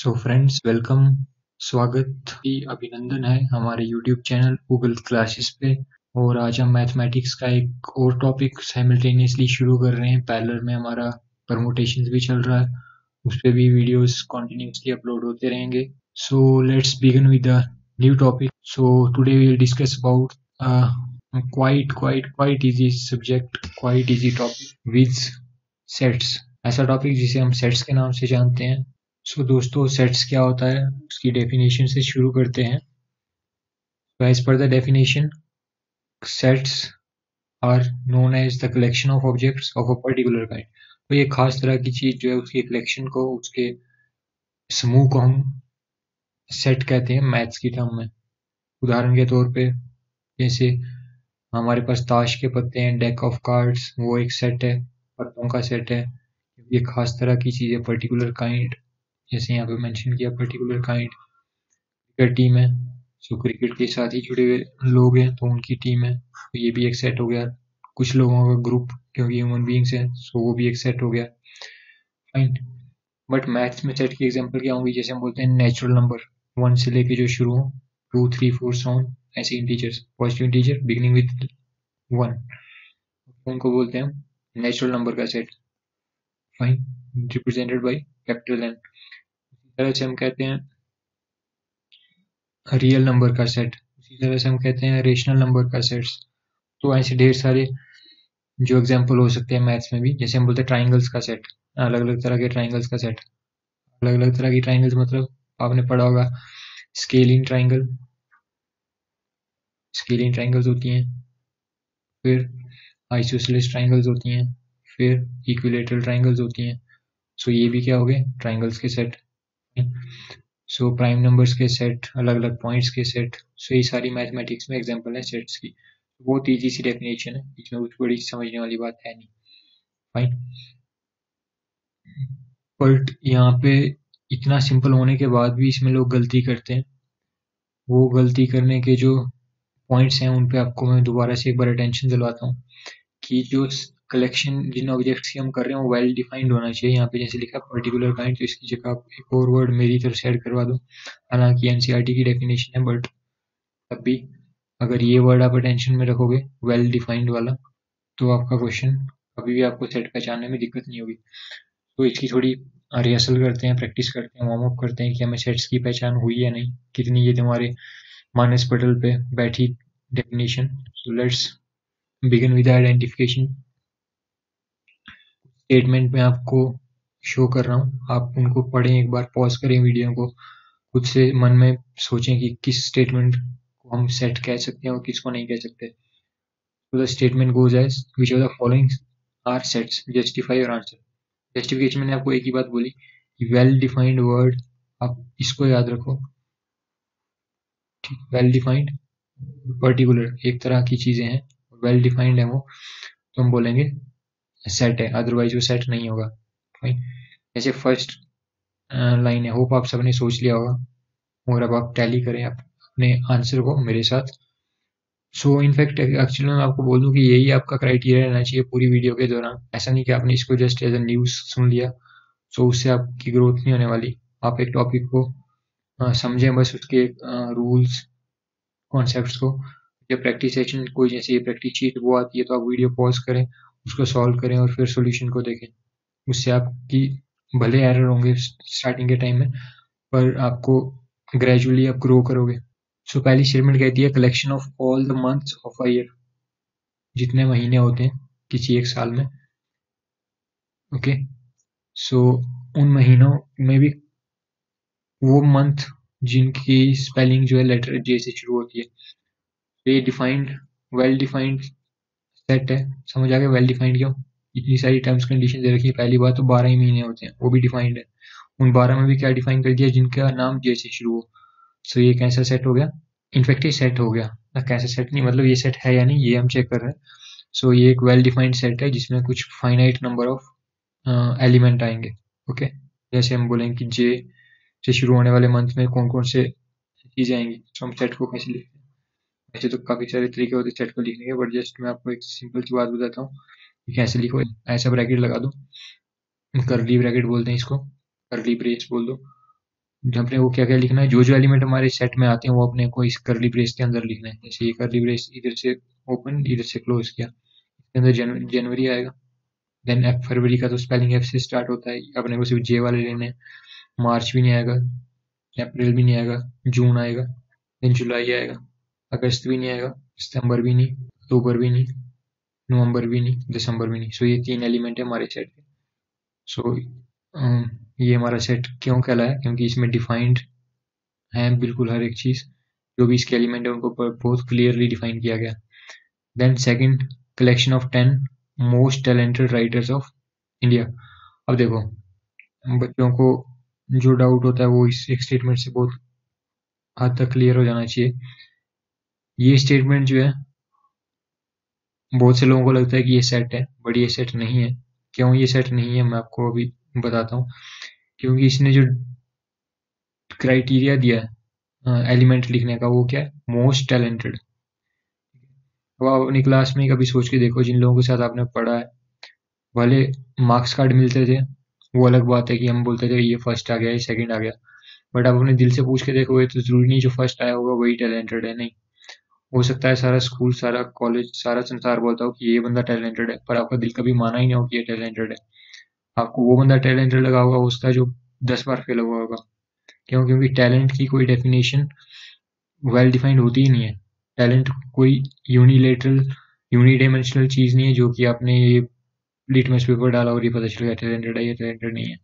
So friends welcome, स्वागत की अभिनंदन है हमारे YouTube चैनल Google क्लासेस पे। और आज हम मैथमेटिक्स का एक और टॉपिक साइमल्टेनियसली शुरू कर रहे हैं। पैरेलल में हमारा परमुटेशंस भी चल रहा है, उस पर भी वीडियोस कंटिन्यूसली अपलोड होते रहेंगे। So let's begin with the new topic. So today we will discuss about quite easy subject, quite easy topic with sets, ऐसा टॉपिक जिसे हम सेट्स के नाम से जानते हैं। सो दोस्तों, सेट्स क्या होता है उसकी डेफिनेशन से शुरू करते हैं। As per the definition, sets are known as the collection of objects of a particular kind. तो ये खास तरह की चीज जो है उसके कलेक्शन को, उसके समूह को हम सेट कहते हैं मैथ्स की टर्म में। उदाहरण के तौर पे जैसे हमारे पास ताश के पत्ते हैं, डेक ऑफ कार्ड्स, वो एक सेट है, पत्तों का सेट है। ये खास तरह की चीज़ें पर्टिकुलर काइंड, जैसे यहाँ पे मेंशन किया पर्टिकुलर काइंड। क्रिकेट टीम है, सो क्रिकेट के साथ ही जुड़े हुए लोग हैं तो उनकी टीम है, तो ये भी एक सेट हो गया। कुछ लोगों का ग्रुप, क्योंकि ह्यूमन बींग्स हैं, सो वो भी एक सेट हो गया। फाइन, बट मैथ्स में सेट की एग्जांपल क्या होंगी? जैसे हम बोलते हैं नेचुरल नंबर 1 से लेके जो शुरू हो, 2 3 4 सो ऑन, ऐसे integers, positive integer beginning with 1, उनको बोलते हैं नेचुरल नंबर का set. Fine, represented by capital N. उसी तरह से हम कहते हैं रियल नंबर का सेट, उसी तरह से हम कहते हैं रेशनल नंबर का सेट्स। तो ऐसे ढेर सारे जो एग्जांपल हो सकते हैं मैथ्स में भी। जैसे हम बोलते हैं ट्राइंगल्स का सेट, अलग अलग तरह के ट्राइंगल्स का सेट। अलग अलग तरह की ट्राइंगल्स मतलब आपने पढ़ा होगा, स्केलिंग ट्राइंगल, स्केलिंग ट्राइंगल्स होती हैं, फिर आइसोसेलेस ट्राइंगल्स होती हैं, फिर इक्विलेटरल ट्राइंगल्स होती हैं। सो ये भी क्या हो गए? ट्राइंगल्स के सेट। सो प्राइम नंबर्स के सेट, अलग अलग पॉइंट्स के सेट। सो ये सारी मैथमेटिक्स में एग्जांपल है सेट्स की। बहुत ईजी सी डेफिनेशन है, इसमें कुछ बड़ी समझने वाली बात है नहीं। फाइन, बट यहाँ पे इतना सिंपल होने के बाद भी इसमें लोग गलती करते हैं। वो गलती करने के जो पॉइंट्स हैं उन पर आपको मैं दोबारा से एक बार अटेंशन दिलवाता हूँ कि जो कलेक्शन जिन ऑब्जेक्ट्स की हम कर रहे हैं वो वेल डिफाइंड होना चाहिए। यहाँ पे जैसे लिखा पर्टिकुलर काइंड, तो इसकी जगह आप एक और वर्ड मेरी तरफ से ऐड करवा दो। हालांकि एनसीईआरटी की डेफिनेशन है, बट तब भी अगर ये वर्ड आप अटेंशन में रखोगे, वेल डिफाइंड वाला, तो आपका क्वेश्चन कभी भी आपको सेट पहचानने में दिक्कत नहीं होगी। तो इसकी थोड़ी रिहर्सल करते हैं, प्रैक्टिस करते हैं, वार्म अप करते हैं कि हमें सेट्स की पहचान हुई या नहीं, कितनी ये तुम्हारे मानस पटल पे बैठी definition. So let's begin with identification. Statement में आपको शो कर रहा हूँ, आप उनको पढ़ें एक बार, पॉज करें वीडियो को, खुद से मन में सोचें कि किस स्टेटमेंट को हम सेट कह सकते हैं और किसको नहीं कह सकते। तो the statement goes as which of the following are sets, justify your answer. Justification मैंने आपको एक ही बात बोली कि वेल डिफाइंड वर्ड, आप इसको याद रखो, ठीक। वेल डिफाइंड, पर्टिकुलर एक तरह की चीज़ें हैं, वेल डिफाइंड है वो, तो हम बोलेंगे सेट है, अदरवाइज वो सेट नहीं होगा। फाइन, जैसे फर्स्ट लाइन है, होप आप सबने सोच लिया होगा और अब आप टैली करें आप अपने आंसर को मेरे साथ। सो इनफैक्ट एक्चुअली मैं आपको बोल दूं कि यही आपका क्राइटेरिया रहना चाहिए पूरी वीडियो के दौरान। ऐसा नहीं कि आपने इसको जस्ट एज ए न्यूज सुन लिया, सो उससे आपकी ग्रोथ नहीं होने वाली। आप एक टॉपिक को समझें, बस उसके रूल्स, कॉन्सेप्ट को। जब प्रैक्टिस सेशन कोई जैसे ये प्रैक्टिस शीट वो आती है तो आप वीडियो पॉज करें, उसको सॉल्व करें और फिर सॉल्यूशन को देखें। उससे आपकी भले एरर होंगे स्टार्टिंग के टाइम में, पर आपको ग्रेजुअली आप ग्रो करोगे। सो पहली स्टेटमेंट कहती है collection of all the months of a year, जितने महीने होते हैं किसी एक साल में। ओके, सो उन महीनों में भी वो मंथ जिनकी स्पेलिंग जो है लेटर जे से शुरू होती है। तो ये डिफाइंड, वेल डिफाइंड सेट है। समझ आ गया वेल डिफाइंड क्यों? इतनी सारी टर्म्स कंडीशन दे रखी है। पहली बात तो 12 ही महीने होते हैं, वो भी डिफाइंड है। उन 12 में भी क्या डिफाइन कर दिया? जिनका नाम जे से शुरू हो। सो ये कैसा सेट हो गया? इनफैक्ट ये सेट हो गया। कैसा सेट नहीं, मतलब ये सेट है या नहीं ये हम चेक कर रहे हैं। सो ये एक वेल डिफाइंड सेट है जिसमें कुछ फाइनाइट नंबर ऑफ एलिमेंट आएंगे। ओके, जैसे हम बोलेंगे कि जे से शुरू होने वाले मंथ में कौन कौन से चीज़ें आएंगी। सो हम सेट को कैसे लिखते हैं? वैसे तो काफ़ी सारे तरीके होते हैं सेट को लिखने के, बट जस्ट मैं आपको एक सिंपल सी बात बताता हूँ कि कैसे लिखो। ऐसा ब्रैकेट लगा दो, कर्ली ब्रैकेट बोलते हैं इसको, कर्ली ब्रेस बोल दो। अपने वो क्या क्या लिखना है, जो एलिमेंट हमारे सेट में आते हैं वो अपने को इस कर्ली ब्रेस के अंदर लिखना है। जैसे ये कर्ली ब्रेस इधर से ओपन इधर से क्लोज किया, इसके अंदर जनवरी आएगा। देन फरवरी का तो स्पेलिंग एफ से स्टार्ट होता है, अपने को सिर्फ जे वाले लेने हैं। मार्च भी नहीं आएगा, अप्रैल भी नहीं आएगा, जून आएगा, देन जुलाई आएगा, अगस्त भी नहीं आएगा, सितंबर भी नहीं, अक्टूबर भी नहीं, नवंबर भी नहीं, दिसंबर भी नहीं। सो ये तीन एलिमेंट है हमारे सेट के। सो ये हमारा सेट क्यों कहलाया, क्योंकि इसमें डिफाइंड है बिल्कुल हर एक चीज़, जो भी इसके एलिमेंट है उनको बहुत क्लियरली डिफाइन किया गया। Then second, collection of 10 most talented writers of India. अब देखो बच्चों को जो डाउट होता है वो इस एक स्टेटमेंट से बहुत हद तक क्लियर हो जाना चाहिए। ये स्टेटमेंट जो है बहुत से लोगों को लगता है कि ये सेट है, बट ये सेट नहीं है। क्यों ये सेट नहीं है मैं आपको अभी बताता हूँ, क्योंकि इसने जो क्राइटेरिया दिया है एलिमेंट लिखने का वो क्या है, मोस्ट टैलेंटेड। अब आप अपनी क्लास में कभी सोच के देखो, जिन लोगों के साथ आपने पढ़ा है वाले मार्क्स कार्ड मिलते थे, वो अलग बात है कि हम बोलते थे ये फर्स्ट आ गया ये सेकंड आ गया, बट आप अपने दिल से पूछ के देखोगे तो जरूरी नहीं जो फर्स्ट आया होगा वही टैलेंटेड है। नहीं, हो सकता है सारा स्कूल सारा कॉलेज सारा संसार बोलता हो कि ये बंदा टैलेंटेड है, पर आपका दिल कभी माना ही नहीं हो कि ये टैलेंटेड है। आपको वो बंदा टैलेंटेड लगा होगा उसका जो 10 बार फेल हुआ होगा। क्यों? क्योंकि टैलेंट की कोई डेफिनेशन वेल डिफाइंड होती ही नहीं है। टैलेंट कोई यूनिलेटरल यूनिडाइमेंशनल चीज़ नहीं है जो कि आपने ये लिटमस पेपर डाला और ये पता चल गया टैलेंटेड है या टैलेंटेड नहीं है।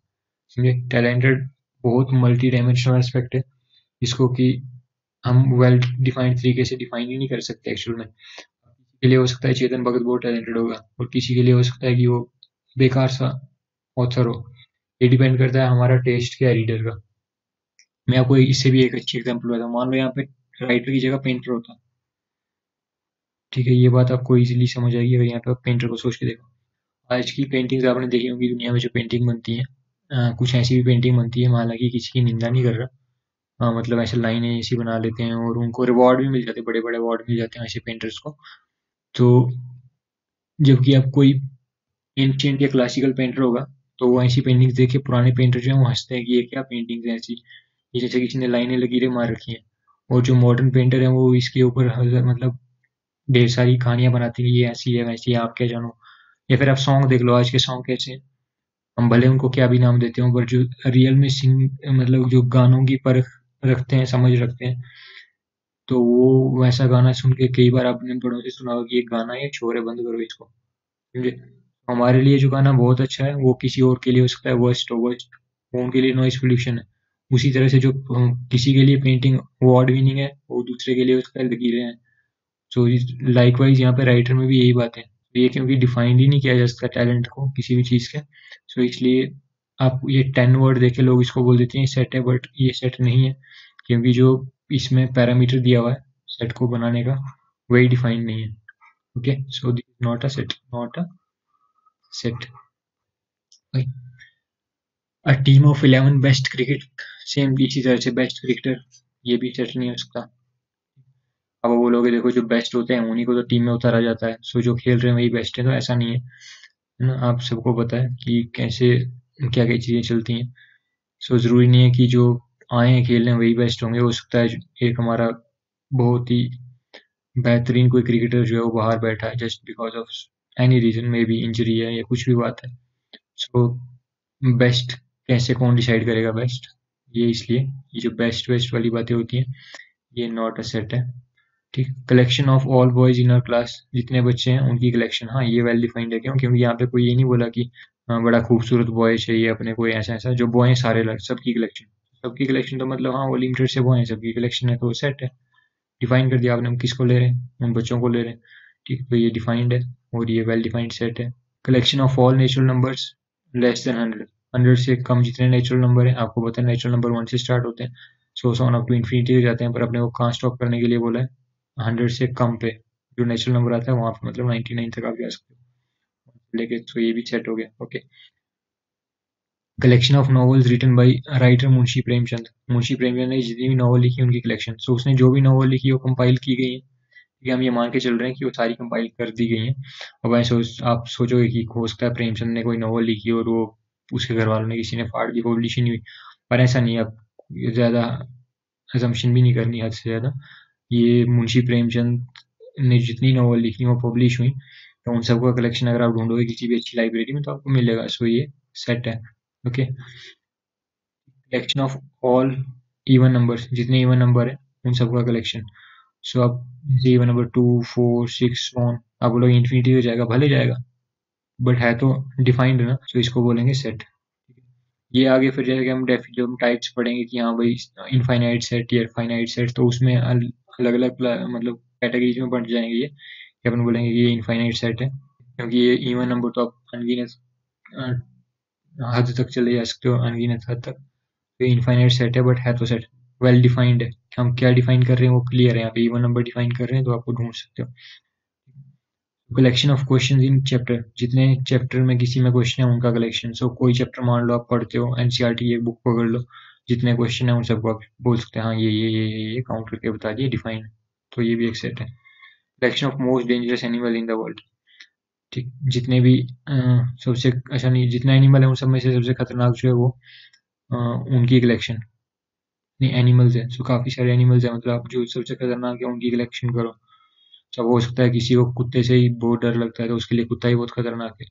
समझे, टैलेंटेड बहुत मल्टी डायमेंशनल एस्पेक्ट है, जिसको कि हम वेल डिफाइंड तरीके से डिफाइन ही नहीं कर सकते एक्चुअल में। किसी के लिए हो सकता है चेतन भगत बहुत टैलेंटेड होगा, और किसी के लिए हो सकता है कि वो बेकार सा ऑथर हो। ये डिपेंड करता है हमारा टेस्ट क्या है रीडर का। मैं आपको इससे भी एक अच्छी एग्जाम्पल बताऊँ। मान लो यहाँ पे राइटर की जगह पेंटर होता, ठीक है, ये बात आपको इजीली समझ आएगी अगर यहाँ पे आप पेंटर को सोच के देखो। आज की पेंटिंग्स आपने देखी होंगी दुनिया में, जो पेंटिंग बनती है कुछ ऐसी भी पेंटिंग बनती है, हालांकि किसी की निंदा नहीं कर रहा, मतलब ऐसे लाइनें ऐसी बना लेते हैं और उनको रिवॉर्ड भी मिल जाते हैं, बड़े बड़े अवार्ड मिल जाते हैं ऐसे पेंटर्स को। तो जबकि आप कोई एंशिएंट या क्लासिकल पेंटर होगा तो वो ऐसी पेंटिंग्स देख के पुराने पेंटर जो हैं वो हंसते हैं कि ये क्या पेंटिंग्स हैं ऐसी, ये जैसे किसी ने लाइनें लकीरें मार रखी हैं। और जो मॉडर्न पेंटर हैं वो इसके ऊपर मतलब ढेर सारी कहानियाँ बनाती हैं, ये ऐसी है वैसी है, आप क्या जानो। या फिर आप सॉन्ग देख लो, आज के सॉन्ग कैसे हैं, हम भले उनको क्या भी नाम देते हों, पर जो रियल में मतलब जो गानों की परख रखते हैं, समझ रखते हैं, तो वो वैसा गाना सुन के कई बार आपने बड़ों से सुना होगा कि ये गाना है छोरे बंद करो इसको। हमारे लिए जो गाना बहुत अच्छा है वो किसी और के लिए हो सकता है वर्स्ट हो, वर्स्ट वो उनके लिए नॉइस पोल्यूशन है। उसी तरह से जो किसी के लिए पेंटिंग अवार्ड विनिंग है वो दूसरे के लिए उसका लकीरें हैं। सो लाइक वाइज यहाँ पे राइटर में भी यही बात है। ये क्योंकि डिफाइंड ही नहीं किया जा सकता टैलेंट को किसी भी चीज़ के, सो इसलिए आप ये 10 वर्ड देखे लोग इसको बोल देते हैं सेट है, बट ये सेट नहीं है, क्योंकि जो इसमें पैरामीटर दिया हुआ है सेट को बनाने का वही डिफाइंड नहीं है। Okay, so this is not a set, not a set. A team of 11 best cricket, same इसी तरह से बेस्ट क्रिकेटर, ये भी सेट नहीं हो सकता। अब वो लोग देखो जो बेस्ट होते हैं उन्हीं को तो टीम में उतारा जाता है, सो जो खेल रहे हैं वही बेस्ट है, तो ऐसा नहीं है ना। आप सबको पता है कि कैसे क्या क्या चीज़ें चलती हैं, सो ज़रूरी नहीं है कि जो आए हैं खेलने वही बेस्ट होंगे। हो सकता है एक हमारा बहुत ही बेहतरीन कोई क्रिकेटर जो है वो बाहर बैठा है just because of any reason, में भी इंजरी है या कुछ भी बात है। सो बेस्ट कैसे कौन डिसाइड करेगा बेस्ट, ये इसलिए ये जो बेस्ट वेस्ट वाली बातें होती हैं ये नॉट अ सेट है। ठीक, collection of all boys in our class, जितने बच्चे हैं उनकी कलेक्शन, हाँ ये वेल डिफाइंड है। क्यों? क्योंकि यहाँ पे कोई ये नहीं बोला कि बड़ा खूबसूरत बॉय चाहिए अपने, कोई ऐसा ऐसा जो बॉय सारे सबकी कलेक्शन, सबकी कलेक्शन तो मतलब हाँ वो लिमिटेड से बॉय हैं, सबकी कलेक्शन है तो सेट है। डिफाइन कर दिया आपने हम किसको ले रहे हैं, उन बच्चों को ले रहे हैं, ठीक, तो ये डिफाइंड है और ये वेल डिफाइंड सेट है। Collection of all natural numbers less than 100, 100 से कम जितने नेचुरल नंबर हैं, आपको पता है नेचुरल नंबर 1 से स्टार्ट होते हैं, 100 अप टू इन्फिनिटी हो जाते हैं, पर अपने को कहाँ स्टॉप करने के लिए बोला है, 100 से कम पे जो नेचुरल नंबर आता है वहाँ पे मतलब 99 तक आप जा सकते हो लेके, तो ये भी सेट हो गया। Okay, collection of novels written by writer Munshi Premchand, Munshi Premchand ने जितनी भी नॉवल लिखी उनकी कलेक्शन, सो उसने जो भी नॉवल लिखी वो कंपाइल की गई है, हम ये मान के चल रहे हैं कि वो सारी कंपाइल कर दी गई हैं। अब ऐसे आप सोचोगे कि हो सकता है प्रेमचंद ने कोई नॉवल लिखी और वो उसके घर वालों ने किसी ने फाड़ दी, पब्लिश नहीं हुई, पर ऐसा नहीं है। आप ये ज़्यादा असम्पशन भी नहीं करनी हद से ज़्यादा। ये मुंशी प्रेमचंद ने जितनी नावल लिखी वो पब्लिश हुई, तो उन सबका कलेक्शन अगर आप ढूंढोगे किसी भी अच्छी लाइब्रेरी में तो आपको मिलेगा। सो ये सेट है। Okay, collection of all even numbers, जितने इवन नंबर है उन सबका कलेक्शन। सो आप जैसे इवन नंबर 2, 4, 6 वन, आप बोलोगे इन्फिनिटी हो जाएगा, भले जाएगा बट है तो डिफाइंड ना, सो इसको बोलेंगे सेट। ये आगे फिर जैसे कि हम जब हम टाइप्स पढ़ेंगे कि हाँ भाई इनफाइनाइट सेट या फाइनाइट सेट, तो उसमें अलग अलग मतलब कैटेगरीज में बंट जाएंगे। ये कि अपन बोलेंगे कि ये इनफाइनाइट सेट है क्योंकि ये इवन नंबर तो आप अनगिनत हद तक चले जा सकते हो, अनगिनत हद तक। तो इनफाइनाइट सेट है बट है तो सेट, वेल डिफाइंड है। हम क्या डिफाइन कर रहे हैं वो क्लियर है, यहाँ पे इवन नंबर डिफाइन कर रहे हैं तो आपको ढूंढ सकते हो। Collection of questions in chapter, जितने चैप्टर में किसी में क्वेश्चन है उनका कलेक्शन। सो कोई चैप्टर मान लो आप पढ़ते हो, एनसीईआरटी एक बुक पकड़ लो, जितने क्वेश्चन है उन सबको आप बोल सकते हैं हाँ ये काउंट करके बता दिए, डिफाइन। तो ये भी एक सेट है। Collection of most dangerous animal in the world, ठीक, जितने भी सबसे अच्छा नहीं जितना एनिमल है उन सब में से सबसे खतरनाक जो है वो उनकी कलेक्शन नहीं एनिमल्स है। सो काफ़ी सारे एनिमल्स हैं, मतलब आप जो सबसे खतरनाक है उनकी कलेक्शन करो। सब हो सकता है किसी को कुत्ते से ही बहुत डर लगता है तो उसके लिए कुत्ता ही बहुत खतरनाक है,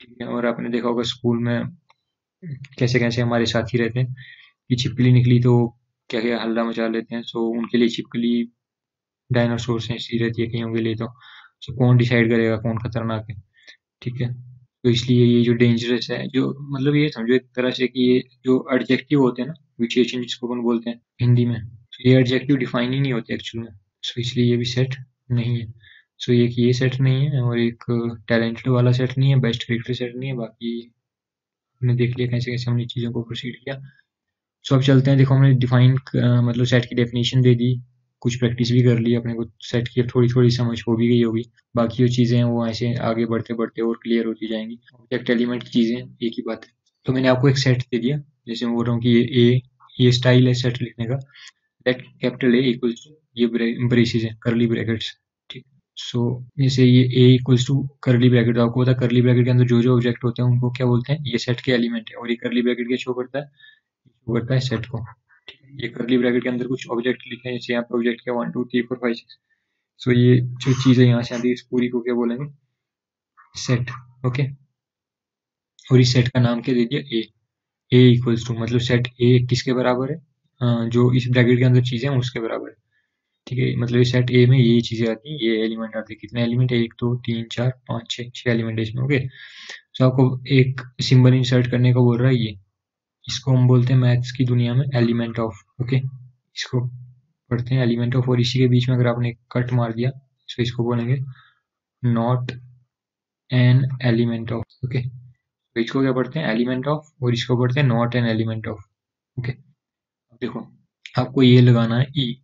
ठीक है। और आपने देखा होगा स्कूल में कैसे कैसे हमारे साथी रहते हैं कि छिपकली निकली तो क्या क्या हल्ला मचा लेते हैं। सो उनके लिए छिपकली डायनासोर से ऐसी रहती है कईयों के लिए, तो सो कौन डिसाइड करेगा कौन खतरनाक है, ठीक है। तो इसलिए ये जो डेंजरस है, जो मतलब ये समझो एक तरह से कि ये जो एडजेक्टिव होते हैं ना, विशेषण जिसको अपन बोलते हैं हिंदी में, ये एडजेक्टिव डिफाइन ही नहीं होते एक्चुअल में। सो इसलिए ये भी सेट नहीं है। सो एक ये सेट नहीं है और एक टैलेंटेड वाला सेट नहीं है, बेस्ट क्रिकेटर सेट नहीं है। बाकी हमने देख लिया कैसे कैसे हमने चीज़ों को प्रोसीड किया। सो अब चलते हैं, देखो हमने डिफाइन मतलब सेट की डेफिनेशन दे दी, कुछ प्रैक्टिस भी कर ली अपने को सेट की, थोड़ी थोड़ी समझ हो भी गई होगी। बाकी जो चीज़ें हैं वो ऐसे आगे बढ़ते बढ़ते और क्लियर होती जाएंगी। ऑब्जेक्ट एलिमेंट की चीज़ें एक ही बात है। तो मैंने आपको एक सेट दे दिया, जैसे मैं बोल रहा हूँ कि ये स्टाइल है सेट लिखने का, let capital A equals to ये ब्रेसेस है करली ब्रैकेट्स, ठीक। सो जैसे ये A equals to curly bracket, तो आपको पता है करली ब्रैकेट के अंदर जो जो ऑब्जेक्ट होते हैं उनको क्या बोलते हैं, ये सेट के एलिमेंट है। और ये करली ब्रैकेट के शो करता है सेट को, ठीक है। ये करली ब्रैकेट के अंदर कुछ ऑब्जेक्ट लिखे हैं, जैसे यहाँ पे ऑब्जेक्ट क्या 1, 2, 3, 4, 5, 6। सो ये जो चीज़ है यहाँ से आती है इस पूरी को क्या बोलेंगे, सेट। ओके, और इस सेट का नाम क्या दे दिया, ए इक्वल्स टू, मतलब सेट ए किसके बराबर है, जो इस ब्रैकेट के अंदर चीज़ें हैं उसके बराबर है, ठीक है। मतलब इस सेट ए में ये चीज़ें आती हैं, ये एलिमेंट आते हैं। कितने एलिमेंट है, 1, 2, 3, 4, 5, 6 एलिमेंट है इसमें। ओके, सो आपको एक सिंबल इंसर्ट करने का बोल रहा है ये, इसको हम बोलते हैं मैथ्स की दुनिया में एलिमेंट ऑफ। ओके, इसको पढ़ते हैं एलिमेंट ऑफ। और इसी के बीच में अगर आपने कट मार दिया तो इसको बोलेंगे not an element of. Okay, तो इसको क्या पढ़ते हैं एलिमेंट ऑफ, और इसको पढ़ते हैं not an element of. Okay, अब देखो आपको ये लगाना है ई,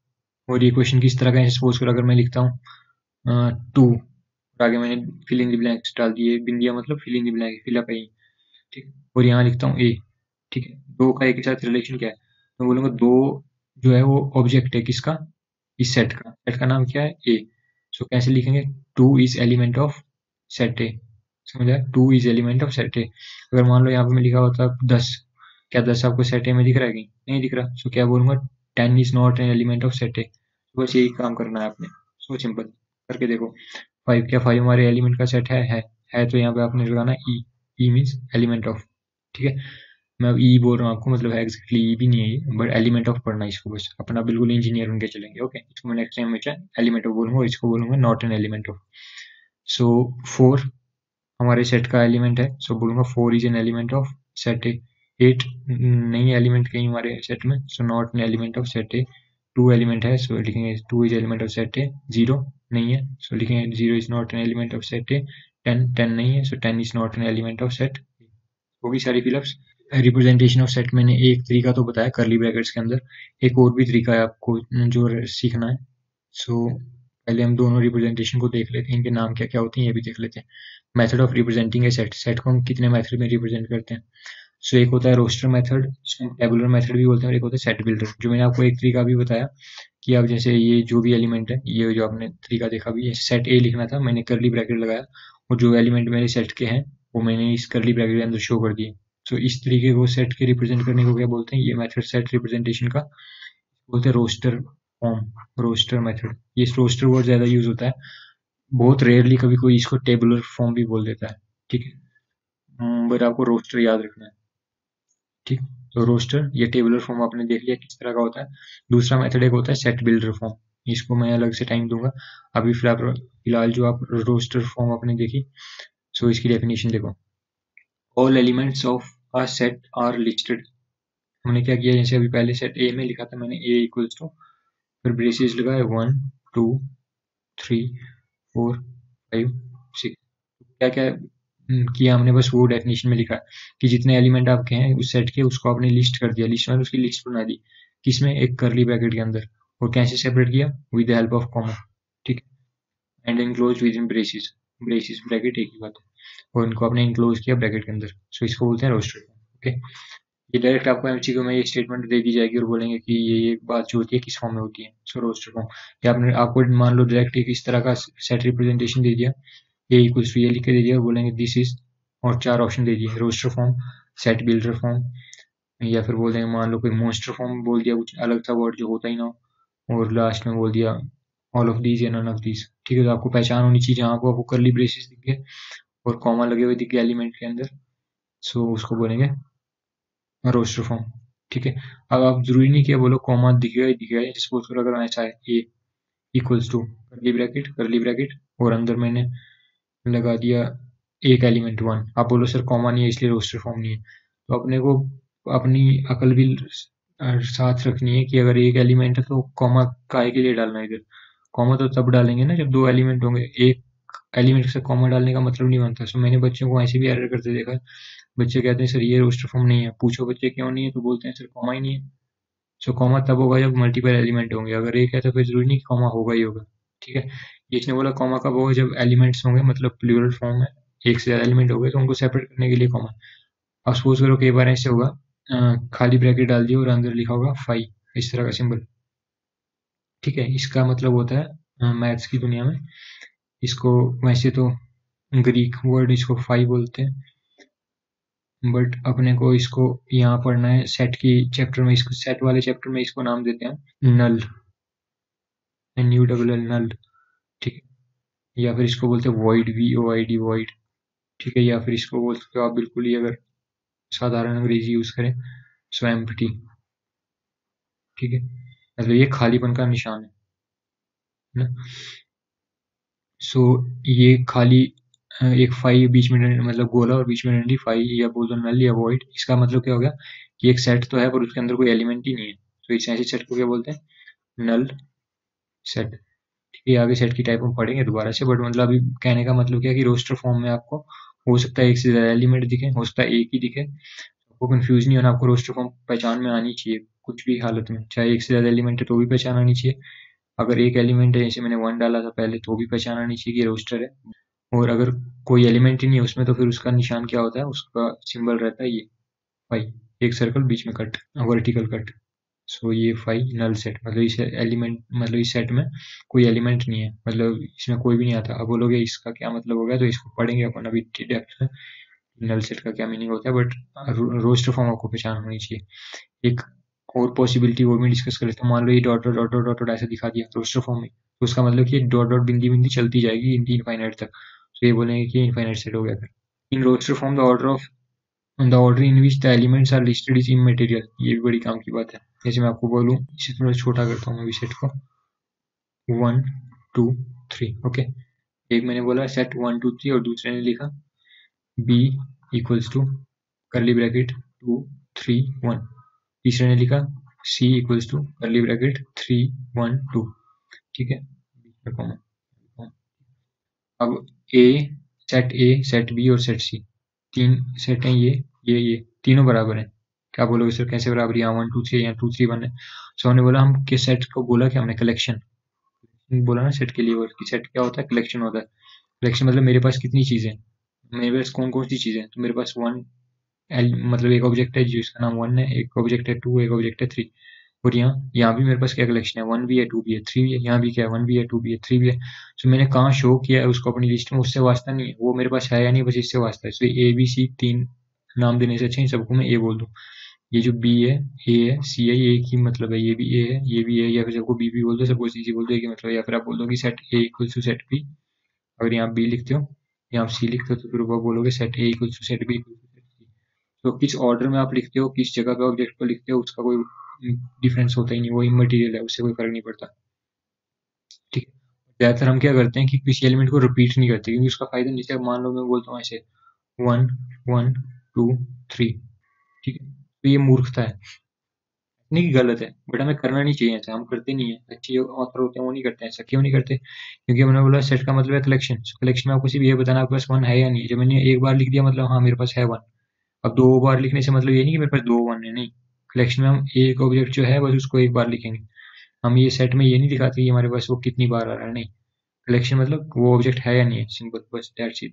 और ये क्वेश्चन किस तरह का है, सपोज करो अगर मैं लिखता हूँ 2, आगे मैंने फिल इन द ब्लैंक्स डाल दिए, बिंदिया मतलब fill in the blank, fill up है, ठीक। और यहाँ लिखता हूँ ए, ठीक है। 2 का एक के साथ रिलेशन क्या है, मैं बोलूँगा 2 जो है वो ऑब्जेक्ट है किसका, इस सेट का। सेट का नाम क्या है, ए। सो कैसे लिखेंगे, 2 is element of set A, समझा, 2 is element of set A. अगर मान लो यहाँ पे मैं लिखा होता 10, क्या 10 आपको सेट ए में दिख रहा है कि नहीं दिख रहा। सो क्या बोलूँगा, 10 is not an element of set A. बस यही काम करना है आपने। सो सिंपल करके देखो, 5 क्या 5 हमारे एलिमेंट का सेट है तो यहाँ पे आपने लगाना E, E means element of, ठीक है। मैं ई बोल रहा हूँ आपको, मतलब एक्जैक्टली ई भी नहीं है ये, बट एलिमेंट ऑफ पढ़ना इसको, बस अपना बिल्कुल इंजीनियर उनके चलेंगे। ओके, इसको मैं नेक्स्ट टाइम में एलिमेंट ऑफ बोलूँगा, इसको बोलूँगा not an element of. So 4 हमारे सेट का एलिमेंट है, सो बोलूँगा 4 is an element of set A. 8 नहीं एलिमेंट कहीं हमारे सेट में, so not an element of set A. 2 element है, सो लिखेंगे 2 is element of set A. 0 नहीं है, सो लिखेंगे 0 is not an element of set ए। 10 नहीं है, so 10 is not an element of set. वो भी सारी फिलअप्स। रिप्रेजेंटेशन ऑफ सेट मैंने एक तरीका तो बताया करली ब्रैकेट्स के अंदर, एक और भी तरीका है आपको जो सीखना है। सो पहले हम दोनों रिप्रेजेंटेशन को देख लेते हैं, इनके नाम क्या क्या होते हैं ये भी देख लेते हैं। Method of representing a set, set को हम कितने मेथड में रिप्रेजेंट करते हैं। सो एक होता है रोस्टर मेथड, इसको हम टेबुलर मेथड भी बोलते हैं, और एक होता है सेट बिल्डर। जो मैंने आपको एक तरीका भी बताया कि आप जैसे ये जो भी एलिमेंट है, ये जो आपने तरीका देखा भी, ये सेट ए लिखना था, मैंने करली ब्रैकेट लगाया और जो एलिमेंट मेरे सेट के हैं वो मैंने इस करली ब्रैकेट के अंदर शो कर दिए। तो इस तरीके को सेट के रिप्रेजेंट करने को क्या बोलते हैं, ये मेथड सेट रिप्रेजेंटेशन का बोलते हैं रोस्टर फॉर्म, रोस्टर मेथड। ये रोस्टर वर्ड ज़्यादा यूज होता है, बहुत रेयरली कभी कोई इसको टेबुलर फॉर्म भी बोल देता है, ठीक है, बट आपको रोस्टर याद रखना है, ठीक। तो रोस्टर या टेबुलर फॉर्म आपने देख लिया किस तरह का होता है। दूसरा मेथड एक होता है सेट बिल्डर फॉर्म, इसको मैं अलग से टाइम दूंगा, अभी फिलहाल जो आप रोस्टर फॉर्म आपने देखी, सो इसकी डेफिनेशन देखो। All elements of a set are listed, हमने क्या किया जैसे अभी पहले सेट ए में लिखा था मैंने, ए इक्वल्स टू, फिर ब्रेसेस लगाए 1 2 3 4 5 6, क्या क्या किया हमने, बस वो डेफिनेशन में लिखा कि जितने एलिमेंट आपके हैं उस सेट के, उसको आपने लिस्ट कर दिया, लिस्ट में उसकी लिस्ट बना दी, किसमें, एक कर्ली ब्रैकेट के अंदर, और कैसे सेपरेट किया, with the help of comma, ठीक, and enclose within braces, braces bracket एक ही बात है, और इनको आपने इनक्लोज किया ब्रैकेट के अंदर, सो इसको बोलते हैं रोस्टर। ओके, ये डायरेक्ट आपको एमसीक्यू में ये स्टेटमेंट दे दी जाएगी और बोलेंगे कि ये बात जो होती है किस फॉर्म में होती है, सो रोस्टर फॉर्म। या आपने आपको मान लो डायरेक्ट एक इस तरह का सेट रिप्रेजेंटेशन दे दिया, ये कुछ ये लिख के दे दिया, बोलेंगे दिस इज, और चार ऑप्शन दे दिए, roster form, set builder form, या फिर बोल देंगे मान लो कोई मॉन्स्टर फॉर्म बोल दिया, कुछ अलग सा वर्ड जो होता ही ना, और लास्ट में बोल दिया ऑल ऑफ दीज या नन ऑफ दीज, ठीक है। तो आपको पहचान होनी चाहिए, जहाँ आपको कर्ली ब्रेसेस दिख गए और कॉमा लगे हुए दिख गए एलिमेंट के अंदर, सो उसको बोलेंगे रोस्टर फॉर्म, ठीक है। अब आप जरूरी नहीं किया बोलो कॉमा दिखेगा ही दिखेगा, सपोज करो अगर ऐसा है A equals to curly bracket और अंदर मैंने लगा दिया एक एलिमेंट 1, आप बोलो सर कॉमा नहीं है इसलिए रोस्टर फॉर्म नहीं है, तो अपने को अपनी अकल भी साथ रखनी है कि अगर एक एलिमेंट है तो कॉमा काहे के लिए डालना है इधर, कॉमा तो तब डालेंगे ना जब दो एलिमेंट होंगे, एक एलिमेंट से कॉमा डालने का मतलब नहीं बनता। सो मैंने बच्चों को ऐसे भी एरर करते देखा, बच्चे कहते हैं सर ये रोस्टर फॉर्म नहीं है, पूछो बच्चे क्यों नहीं है तो बोलते हैं सर कॉमा ही नहीं है। सो कॉमा तब होगा जब मल्टीपल एलिमेंट होंगे, अगर एक है तो फिर जरूरी नहीं कि कॉमा होगा ही होगा, ठीक है। इसने बोला कॉमा कब होगा जब एलिमेंट्स होंगे, मतलब प्लूरल फॉर्म है, एक से ज्यादा एलिमेंट हो गए तो उनको सेपरेट करने के लिए कॉमा। अब सपोज करो कई बार ऐसे होगा खाली ब्रैकेट डाल दिया और अंदर लिखा होगा 5, इस तरह का सिंबल, ठीक है। इसका मतलब होता है मैथ्स की दुनिया में इसको, वैसे तो ग्रीक वर्ड इसको 5 बोलते हैं, बट अपने को इसको यहाँ पढ़ना है सेट की चैप्टर में, इसको सेट वाले चैप्टर में इसको नाम देते हैं नल, NULL, नल, ठीक है। या फिर इसको बोलते हैं void, void, void, ठीक है। या फिर इसको बोल सकते हो आप बिल्कुल ही, अगर साधारण अंग्रेजी यूज करें, सो एम्प्टी, ठीक है, मतलब ये खालीपन का निशान है ना। सो ये खाली एक 5 बीच में, मतलब गोला और बीच में डंडी 5, या बोल दो नल या void, इसका मतलब क्या हो गया कि एक सेट तो है पर उसके अंदर कोई एलिमेंट ही नहीं है, तो इस ऐसे सेट को क्या बोलते हैं नल सेट, ठीक है। आगे सेट की टाइप हम पढ़ेंगे दोबारा से, बट मतलब अभी कहने का मतलब क्या है कि रोस्टर फॉर्म में आपको हो सकता है एक से ज्यादा एलिमेंट दिखे, हो सकता है एक ही दिखे, आपको कंफ्यूज नहीं होना, आपको रोस्टर फॉर्म पहचान में आनी चाहिए कुछ भी हालत में, चाहे एक से ज्यादा एलिमेंट है तो भी पहचान आनी चाहिए, अगर एक एलिमेंट है जैसे मैंने 1 डाला था पहले तो भी पहचान आनी चाहिए कि रोस्टर है, और अगर कोई एलिमेंट ही नहीं है उसमें तो फिर उसका निशान क्या होता है, उसका सिंबल रहता है ये 5, एक सर्कल बीच में कट, वर्टिकल कट, सो ये 5 नल सेट, मतलब इस एलिमेंट, मतलब इस सेट में कोई एलिमेंट नहीं है, मतलब इसमें कोई भी नहीं आता। अब बोलोगे इसका क्या मतलब होगा, तो इसको पढ़ेंगे अपन अभी डेप्थ में, नल सेट का क्या मीनिंग होता है, बट रोस्टर फॉर्म आपको पहचान होनी चाहिए। एक और पॉसिबिलिटी वो भी डिस्कस कर लेते हैं, मान लो ये डॉट डॉट डॉट डॉट ऐसा दिखा दिया रोस्टर फॉर्म में, तो उसका मतलब कि डॉट डॉट बिंदी बिंदी चलती जाएगी इनफाइनाइट तक, तो ये बोलेंगे कि इनफाइनाइट सेट हो गया। In roster form the order of the order in which the elements are listed is immaterial, ये भी बड़ी काम की बात है। जैसे मैं आपको बोलूँ, इसे थोड़ा छोटा करता हूँ मैं भी सेट को, 1 2 3, ओके, एक मैंने बोला सेट 1 2 3 और दूसरे ने लिखा b equals to curly bracket 2 3 1, तीसरे ने लिखा c equals to curly bracket 3 1 2, ठीक है। अब a सेट, b और सेट c, 3 सेट हैं, ये तीनों बराबर हैं। क्या बोलोगे सर कैसे बराबर, यहाँ 1 2 3 यहाँ 2 3 1 है। सो हमने बोला, हम किस सेट को बोला कि हमने कलेक्शन बोला ना सेट के लिए, और कि सेट क्या होता है, कलेक्शन होता है। कलेक्शन मतलब मेरे पास कितनी चीजें, मेरे पास कौन कौन सी चीजें, तो मेरे पास मतलब एक ऑब्जेक्ट है जिसका नाम 1 है, एक ऑब्जेक्ट है 2, एक ऑब्जेक्ट है 3, और यहाँ भी मेरे पास क्या कलेक्शन है, 1 भी है 2 भी है 3 भी है, यहाँ भी क्या है 1 भी है 2 भी है 3 भी है। सो मैंने कहाँ शो किया है उसको अपनी लिस्ट में, उससे वास्ता नहीं है, वो मेरे पास है या नहीं, बस इससे वास्ता है। सो ए बी सी 3 नाम देने से अच्छा इन सबको मैं ए बोल दूँ। ये जो बी है, ए है, सी है, ए की मतलब है ये भी ए है, ये भी है, या फिर सबको बी भी बोल दो, सबको सी सी बोल दो, एक मतलब। या फिर आप बोल दो कि set A equal to set B. अगर यहाँ बी लिखते हो, यहाँ आप सी लिखते हो, तो फिर वह बोलोगे set A equal to set B equal to set C. तो किस ऑर्डर में आप लिखते हो, किस जगह पे ऑब्जेक्ट को लिखते हो, उसका कोई डिफरेंस होता ही नहीं, वो इमटेरियल है, उससे कोई फर्क नहीं पड़ता। ठीक है, ज़्यादातर हम क्या करते हैं कि किसी एलिमेंट को रिपीट नहीं करते, क्योंकि उसका फायदा नीचे। मान लो मैं बोलता हूँ ऐसे 1 1 2 3, ठीक है, तो ये मूर्खता है, नहीं गलत है, बट हमें करना नहीं चाहिए ऐसा, हम करते नहीं है। अच्छे ऑथर होते हैं वो नहीं करते ऐसा, क्यों नहीं करते? क्योंकि हमने बोला सेट का मतलब है कलेक्शन। कलेक्शन में आपको सिर्फ ये बताना आपके पास 1 है या नहीं। जब मैंने एक बार लिख दिया मतलब हाँ मेरे पास है 1। अब 2 बार लिखने से मतलब ये नहीं कि मेरे पास 2 1 है, नहीं। कलेक्शन में हम एक ऑब्जेक्ट जो है बस उसको एक बार लिखेंगे। हम ये सेट में ये नहीं दिखाते कि हमारे पास वो कितनी बार आ रहा है, नहीं। कलेक्शन मतलब वो ऑब्जेक्ट है या नहीं है, सिंपल, बस दैट्स इट।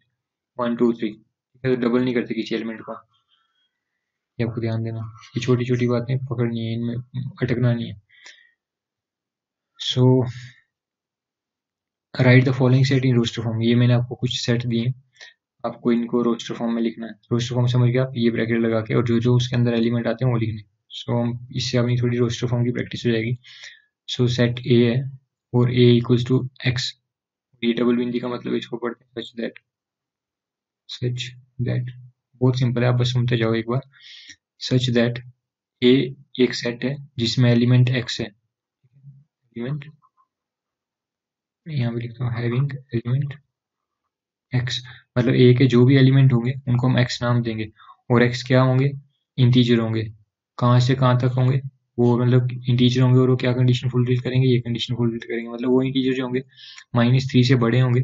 1 2 3, डबल नहीं करते किसी एलिमेंट को। ये आपको ध्यान देना, ये छोटी छोटी बातें पकड़नी है, इनमें अटकना नहीं है। So right the following set in roster form. ये मैंने आपको कुछ सेट दिए, आपको इनको रोस्टर फॉर्म में लिखना है। रोस्टर फॉर्म समझ गया आप, ये ब्रैकेट लगा के और जो जो उसके अंदर एलिमेंट आते हैं वो लिखने। सो हम इससे अपनी थोड़ी रोस्टर फॉर्म की प्रैक्टिस हो जाएगी। सो सेट ए है और ए इक्वल्स टू एक्स। ये डबल बिंदी का मतलब इसको पढ़ते हैं सच दैट, सच दैट। बहुत सिंपल है, आप बस सुनते जाओ एक बार। सच दैट, ए एक सेट है जिसमें एलिमेंट एक्स है, एलिमेंट यहाँ भी लिखता हूँ हैविंग एलिमेंट एक्स, मतलब ए के जो भी एलिमेंट होंगे उनको हम एक्स नाम देंगे। और एक्स क्या होंगे? इंटीजर होंगे। कहाँ से कहाँ तक होंगे? वो मतलब इंटीजर होंगे। और वो क्या कंडीशन फुलफिल करेंगे? ये कंडीशन फुलफिल करेंगे, मतलब वो इंटीजर जो होंगे -3 से बड़े होंगे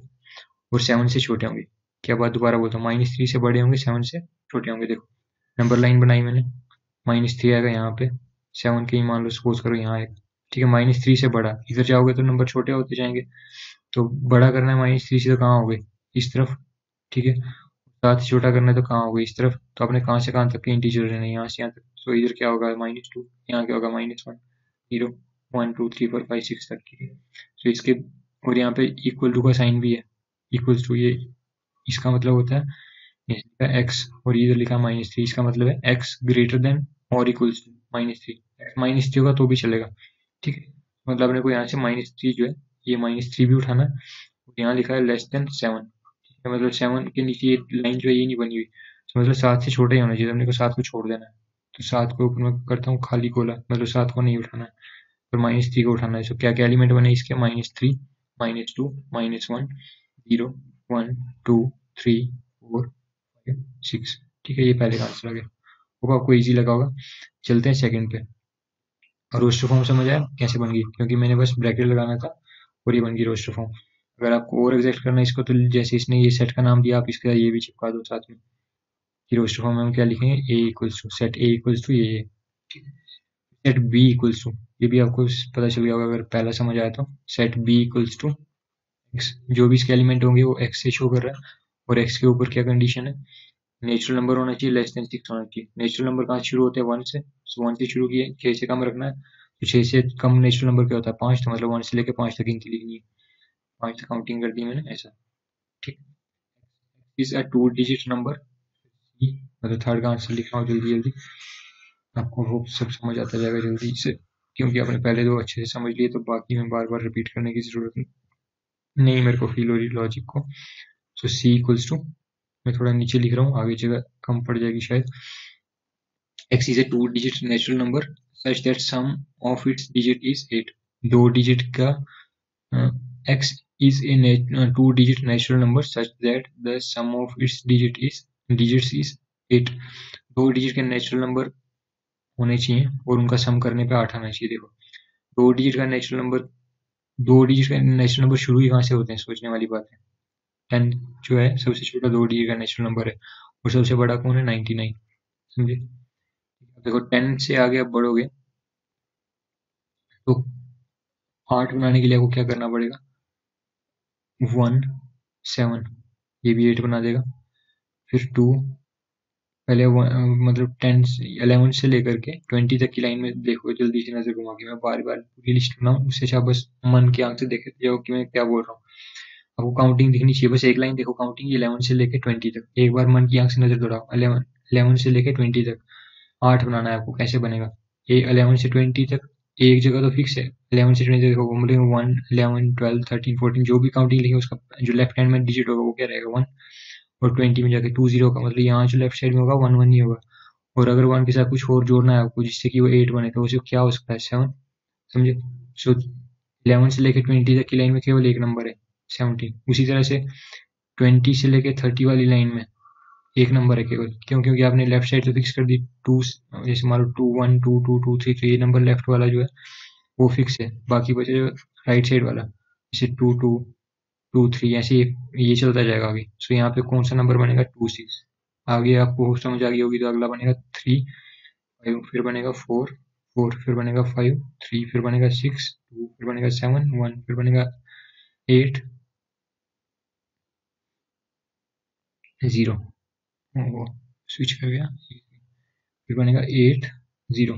और 7 से छोटे होंगे। क्या बात, दोबारा बोलता हूँ, -3 से बड़े होंगे, 7 से छोटे होंगे। देखो नंबर लाइन बनाई मैंने, -3 आएगा यहाँ पे, 7 के ही मान लो, सपोज करो यहाँ आएगा, ठीक है। -3 से बड़ा, इधर जाओगे तो नंबर छोटे होते जाएंगे, तो बड़ा करना है -3 से, तो कहाँ हो गए? इस तरफ, ठीक है। 7 से छोटा करना है तो कहाँ हो गए? इस तरफ। तो आपने कहाँ से कहाँ तक के इंटीजर लेने, यहाँ से यहाँ तक। तो इधर क्या होगा? -2, यहाँ क्या होगा? -1 0 1 2 3 4 5 6 तक, ठीक है। तो इसके और यहाँ पे इक्वल टू का साइन भी है, इक्वल टू, ये इसका मतलब होता है x। और इधर लिखा -3, इसका मतलब है x ग्रेटर देन और इक्वल्स टू -3। -3 होगा तो भी चलेगा, ठीक है। मतलब अपने को यहाँ से -3 जो है ये -3 भी उठाना है। यहाँ लिखा है लेस देन 7, मतलब 7 के नीचे ये लाइन जो है ये नहीं बनी हुई, तो मतलब 7 से छोटा ही होना चाहिए। हमने को 7 को छोड़ देना है, तो 7 को ऊपर मैं करता हूँ खाली गोला, मतलब 7 को नहीं उठाना है, और -3 को उठाना है। तो क्या क्या एलिमेंट बने इसके? -3 -2 -1 0 1 2 3 4 5 6, ठीक है। ये पहले का आंसर आ गया, वो आपको ईजी लगा होगा। चलते हैं सेकेंड पे। रोस्टर फॉर्म समझ आया कैसे बन गई? क्योंकि मैंने बस ब्रैकेट लगाना था और ये बन गई रोस्टर फॉर्म। अगर आपको और एग्जैक्ट करना है इसको, तो जैसे इसने ये सेट का नाम दिया, आप इसका ये भी चिपका दो साथ में कि रोस्टर फॉर्म में हम क्या लिखेंगे? A equals to, set A equals to ये, ठीक है। सेट बी इक्वल्स टू, ये भी आपको पता चल गया होगा अगर पहला समझ आया तो। Set B equals to X, जो भी इसके एलिमेंट होंगे वो एक्स से शो कर रहा है। और एक्स के ऊपर क्या कंडीशन है? नेचुरल नंबर होना चाहिए, लेस देन 6 होना चाहिए। नेचुरल नंबर कहाँ शुरू होते हैं? 1 से। 1 से शुरू किए, 6 से कम रखना है, तो 6 से कम नेचुरल नंबर क्या होता है? 5। तो मतलब 1 से लेकर 5 तक इनकी लिखनी है, 5 तक काउंटिंग कर दी मैंने ऐसा, ठीक। इज अ 2 डिजिट नंबर, मतलब थर्ड का आंसर लिख रहा हूँ जल्दी जल्दी। आपको वो सब समझ आता जाएगा जल्दी से, क्योंकि आपने पहले 2 अच्छे से समझ लिए, तो बाकी में बार बार रिपीट करने की जरूरत नहीं मेरे को फील हो रही लॉजिक को। सो सी इक्वल्स टू, मैं थोड़ा नीचे लिख रहा हूँ, आगे जगह कम पड़ जाएगी शायद। X is a 2 digit natural number such that sum of its digit is 8। 2 digit का X is a 2 digit natural number such that the sum of its digits is 8। 2 digit के नेचुरल नंबर होने चाहिए और उनका सम करने पे 8 आना चाहिए। देखो 2 डिजिट का नेचुरल नंबर, 2 डिजिट का नेचुरल नंबर शुरू ही कहाँ से होते हैं? सोचने वाली बात है। 10 जो है सबसे छोटा 2 डिजिट का नेचुरल नंबर है, और सबसे बड़ा कौन है? 99, समझे? देखो 10 से आगे आप बढ़ोगे तो 8 बनाने के लिए आपको क्या करना पड़ेगा? 1 7, ये भी 8 बना देगा। फिर 2, पहले 1, मतलब 10 11 से लेकर के 20 तक की लाइन में देखो जल्दी से नजर घुमा के। मैं बार बार पूरी लिस्ट बनाऊँ उससे अच्छा बस मन की आंख से देखे जाओ कि मैं क्या बोल रहा हूँ। आपको काउंटिंग दिखनी चाहिए, बस एक लाइन देखो काउंटिंग 11 से लेकर 20 तक। एक बार मन की आंख से नजर दौड़ाओ, 11 11 से लेके 20 तक 8 बनाना है आपको। कैसे बनेगा ये 11 से 20 तक एक जगह तो फिक्स है, 11 से 20 तक होगा मतलब 1, 11, 12, 13, 14 जो भी काउंटिंग लिखी है उसका जो लेफ्ट हैंड में डिजिट होगा वो क्या रहेगा 1 और 20 में जाके 20 का मतलब यहाँ जो लेफ्ट साइड में होगा 1, 1 ही होगा। और अगर 1 के साथ कुछ और जोड़ना है आपको जिससे कि वो 8 बने तो उसे क्या हो सकता है 7, समझे। सो 11 से लेकर 20 तक की लाइन में केवल एक नंबर है 17। उसी तरह से 20 से लेकर 30 वाली लाइन में एक नंबर है केवल, क्यों क्योंकि आपने लेफ्ट साइड तो फिक्स कर दी 2, जैसे मान लो 2, 1, 2, 2, 2, 3 तो ये नंबर लेफ्ट वाला जो है वो फिक्स है। बाकी बचे जो राइट साइड वाला जैसे 2, 2, 2, 3 ऐसे ये चलता जाएगा आगे। सो यहाँ पे कौन सा नंबर बनेगा 26। आगे आपको समझ आ गई होगी तो अगला बनेगा 3, 5 फिर बनेगा 4, 4 फिर बनेगा 5, 3 फिर बनेगा 6, 2 फिर बनेगा 7, 1 फिर बनेगा 8, 0 वो स्विच कर गया, फिर बनेगा 8, 0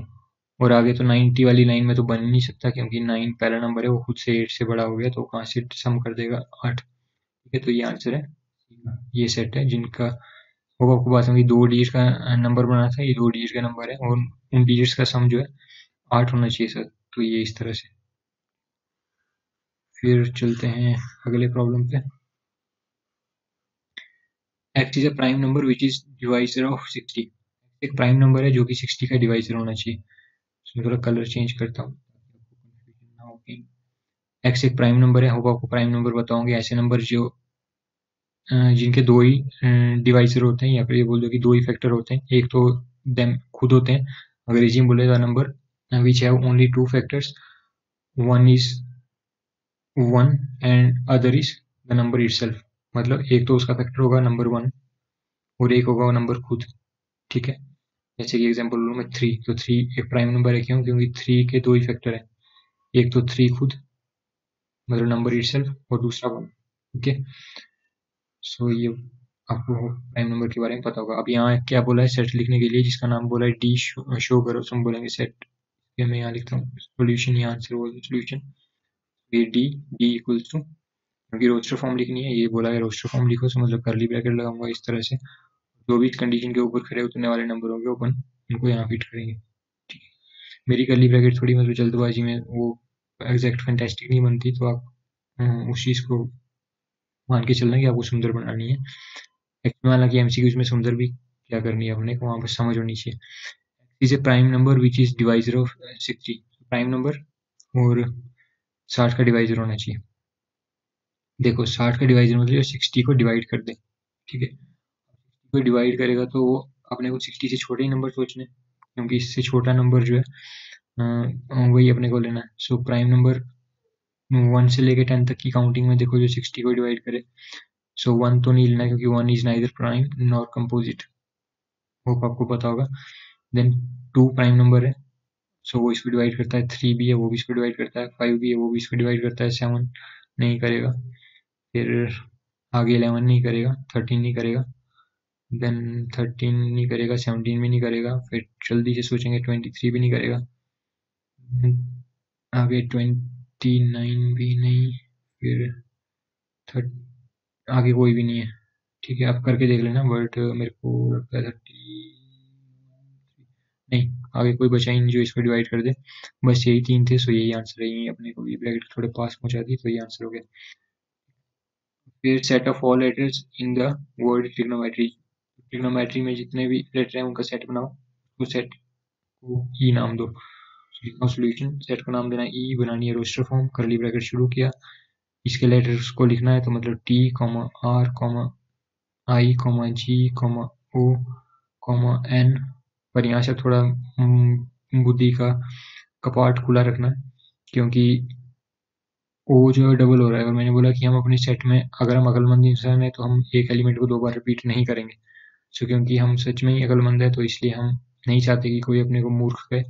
और आगे तो 90 वाली लाइन में तो बन नहीं सकता क्योंकि 9 पहला नंबर है वो खुद से 8 से बड़ा हो गया तो कहाँ से सम कर देगा 8। ठीक है तो ये आंसर है। ये सेट है जिनका होगा आपको बात समझी, 2 डिजिट का नंबर बनाना था, ये 2 डिजिट का नंबर है और उन डिजिट्स का सम जो है 8 होना चाहिए सर। तो ये इस तरह से फिर चलते हैं अगले प्रॉब्लम पे। x is a prime number which is divisor of 60। एक प्राइम नंबर है जो कि 60 का डिवाइजर होना चाहिए। इसमें थोड़ा कलर चेंज करता हूँ आपको कंफ्यूजन ना हो। x एक प्राइम नंबर है, होगा आपको प्राइम नंबर बताओगे ऐसे नंबर जो जिनके 2 ही डिवाइजर होते हैं या फिर ये बोल दो कि 2 ही फैक्टर होते हैं, एक तो देम खुद होते हैं। अंग्रेजी में बोले तो number which have only 2 factors, 1 is 1 and other is the number itself. मतलब एक तो उसका फैक्टर होगा नंबर 1 और एक होगा वो नंबर खुद। ठीक है जैसे कि एग्जांपल लूँ मैं 3, तो 3 एक प्राइम नंबर है क्यों, क्योंकि 3 के 2 ही फैक्टर है, एक तो 3 खुद मतलब नंबर इटसेल्फ और दूसरा 1। ओके सो ये आपको प्राइम नंबर के बारे में पता होगा। अब यहाँ क्या बोला है सेट लिखने के लिए जिसका नाम बोला है डी शो करो, हम बोलेंगे सेट। मैं यहाँ लिखता हूँ सोल्यूशन, यहाँ आंसर बोल दो सोल्यूशन ये डी इक्वल्स टू, क्योंकि रोस्टर फॉर्म लिखनी है ये बोला है रोस्टर फॉर्म लिखो, सो मतलब करली ब्रैकेट लगाऊंगा इस तरह से, जो भी कंडीशन के ऊपर खड़े उतरने वाले नंबर होंगे अपन उनको यहाँ फिट करेंगे। ठीक है मेरी करली ब्रैकेट थोड़ी मतलब जल्दबाजी में वो एग्जैक्ट फैंटेस्टिक नहीं बनती तो आप उस चीज़ को मान के चलना कि आपको सुंदर बनानी है। एक्चुअली हालांकि एमसीक्यूज में सुंदर भी क्या करनी है अपने को, वहाँ पर समझ होनी चाहिए। Is A prime number which is divisor of 60, prime number और 60 का डिवाइजर होना चाहिए। देखो 60 का डिवाइजर मतलब 60 को डिवाइड कर दे। ठीक है कोई डिवाइड करेगा तो वो अपने को 60 से छोटे ही नंबर सोचने क्योंकि इससे छोटा नंबर जो है वही अपने को लेना है। सो प्राइम नंबर 1 से लेके 10 तक की काउंटिंग में देखो जो 60 को डिवाइड करे, सो 1 तो नहीं लेना क्योंकि 1 is neither prime nor composite, hope आपको पता होगा। देन 2 प्राइम नंबर है सो वो इसको डिवाइड करता है, 3 भी है वो भी इसको डिवाइड करता है, 5 भी है वो भी इसको डिवाइड करता है, 7 नहीं करेगा, फिर आगे 11 नहीं करेगा, 13 नहीं करेगा, देन 13 नहीं करेगा, 17 भी नहीं करेगा, फिर जल्दी से सोचेंगे 23 भी नहीं करेगा, आगे 29 भी नहीं, फिर आगे कोई भी नहीं है। ठीक है आप करके देख लेना बट मेरे को लगता है 30 नहीं, आगे कोई बचा ही नहीं जो इसको डिवाइड कर दे, बस यही 3 थे। सो यही आंसर है, यही अपने को ब्रैकेट थोड़े पास पहुँचा दी तो ये आंसर हो गया। फिर set of all letters in the word trigonometry, trigonometry में जितने भी लेटर हैं उनका सेट बनाओ, तो सेट को ई नाम दो। सोल्यूशन सेट को नाम देना ई, बनानी है रोस्टर फॉर्म, करली ब्रैकेट शुरू किया, इसके लेटर्स को लिखना है तो मतलब T, R, I, G, O, N पर यहाँ से थोड़ा बुद्धि का कपाट खुला रखना क्योंकि वो जो है डबल हो रहा है। और मैंने बोला कि हम अपने सेट में अगर हम अकलमंद इंसान हैं तो हम एक एलिमेंट को 2 बार रिपीट नहीं करेंगे। सो क्योंकि हम सच में ही अकलमंद है तो इसलिए हम नहीं चाहते कि कोई अपने को मूर्ख कहे।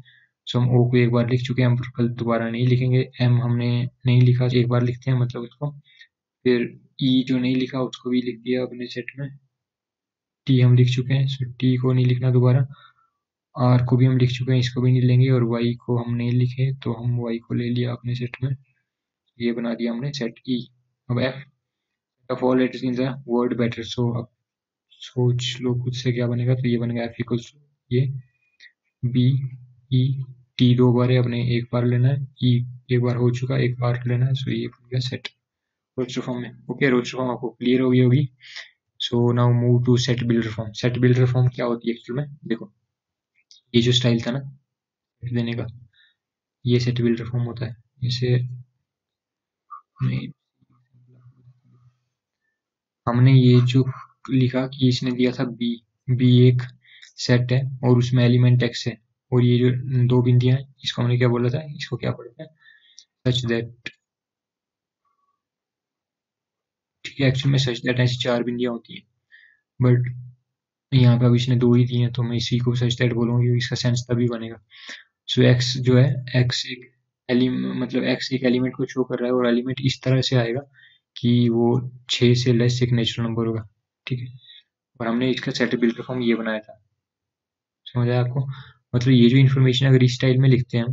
सो हम ओ को 1 बार लिख चुके हैं, हम कल दोबारा नहीं लिखेंगे। एम हमने नहीं लिखा, 1 बार लिखते हैं मतलब उसको। फिर ई जो नहीं लिखा उसको भी लिख दिया अपने सेट में। टी हम लिख चुके हैं, सो टी को नहीं लिखना दोबारा। आर को भी हम लिख चुके हैं, इसको भी नहीं लेंगे। और वाई को हम नहीं लिखे तो हम वाई को ले लिया अपने सेट में, ये बना दिया हमने सेट ई। अब F all letters in the word better, so अब सोच लो खुद से क्या बनेगा। तो ये बन गया F इक्वल्स ये B E T दो बार है, अपने एक बार लेना है, E एक बार हो चुका, एक बार लेना है। सो ये बन गया सेट रोस्टर फॉर्म में। ओके, रोस्टर फॉर्म आपको क्लियर हो गई होगी। So now move to set builder form. Set builder form क्या होती है एक्चुअल में, देखो ये जो स्टाइल था ना देने का, ये सेट बिल्डर फॉर्म होता है। इसे हमने ये जो लिखा कि इसने दिया था बी, बी एक सेट है और उसमें एलिमेंट एक्स है, और ये जो दो बिंदियां हैं इसको हमने क्या बोला था, इसको क्या पढ़ते हैं सच दैट, ठीक है। एक्चुअल में सच दैट ऐसी चार बिंदियां होती हैं, बट यहाँ पे अब इसने दो ही दी हैं तो मैं इसी को सच दैट बोलूँगी, इसका सेंस तभी बनेगा। सो एक्स जो है, एक्स एक एलिमेंट, मतलब एक्स एक एलिमेंट को शो कर रहा है, और एलिमेंट इस तरह से आएगा कि वो 6 से लेस एक नेचुरल नंबर होगा, ठीक है। और हमने इसका सेट बिल्डर फॉर्म ये बनाया था, समझ आया आपको। मतलब ये जो इन्फॉर्मेशन अगर इस स्टाइल में लिखते हैं हम,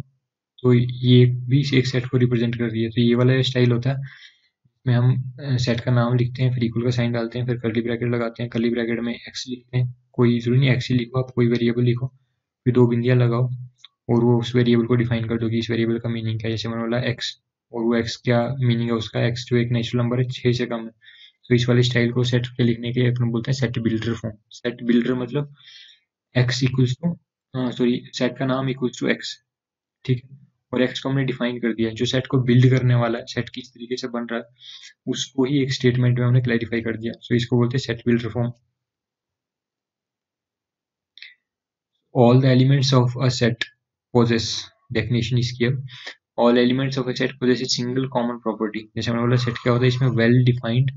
तो ये भी एक सेट को रिप्रेजेंट कर रही है। तो ये वाला स्टाइल होता है में हम सेट का नाम लिखते हैं, फिर इक्वल का साइन डालते हैं, फिर कर्ली ब्रैकेट लगाते हैं, कर्ली ब्रैकेट में एक्स लिखते हैं, कोई जरूरी नहीं एक्स ही लिखो आप, कोई वेरिएबल लिखो, फिर दो बिंदियाँ लगाओ और वो उस वेरिएबल को डिफाइन कर दो कि इस वेरिएबल का मीनिंग क्या है। जैसे मैंने बोला एक्स, और वो एक्स क्या मीनिंग है उसका, एक्स जो एक नेचुरल नंबर है 6 से कम है। तो इस वाले स्टाइल को सेट के लिखने के लिए अपन बोलते हैं set builder form. Set builder मतलब X equals to, sorry set का नाम इक्वल्स टू एक्स, ठीक है। और एक्स को हमने डिफाइन कर दिया, जो सेट को बिल्ड करने वाला है, सेट किस तरीके से बन रहा है उसको ही एक स्टेटमेंट में हमने क्लैरिफाई कर दिया। सो इसको बोलते हैं set builder form. All the elements of a set possess, definition इसकी है all elements of a set possess a single common property. जैसे हमने बोला सेट क्या होता है, इसमें वेल डिफाइंड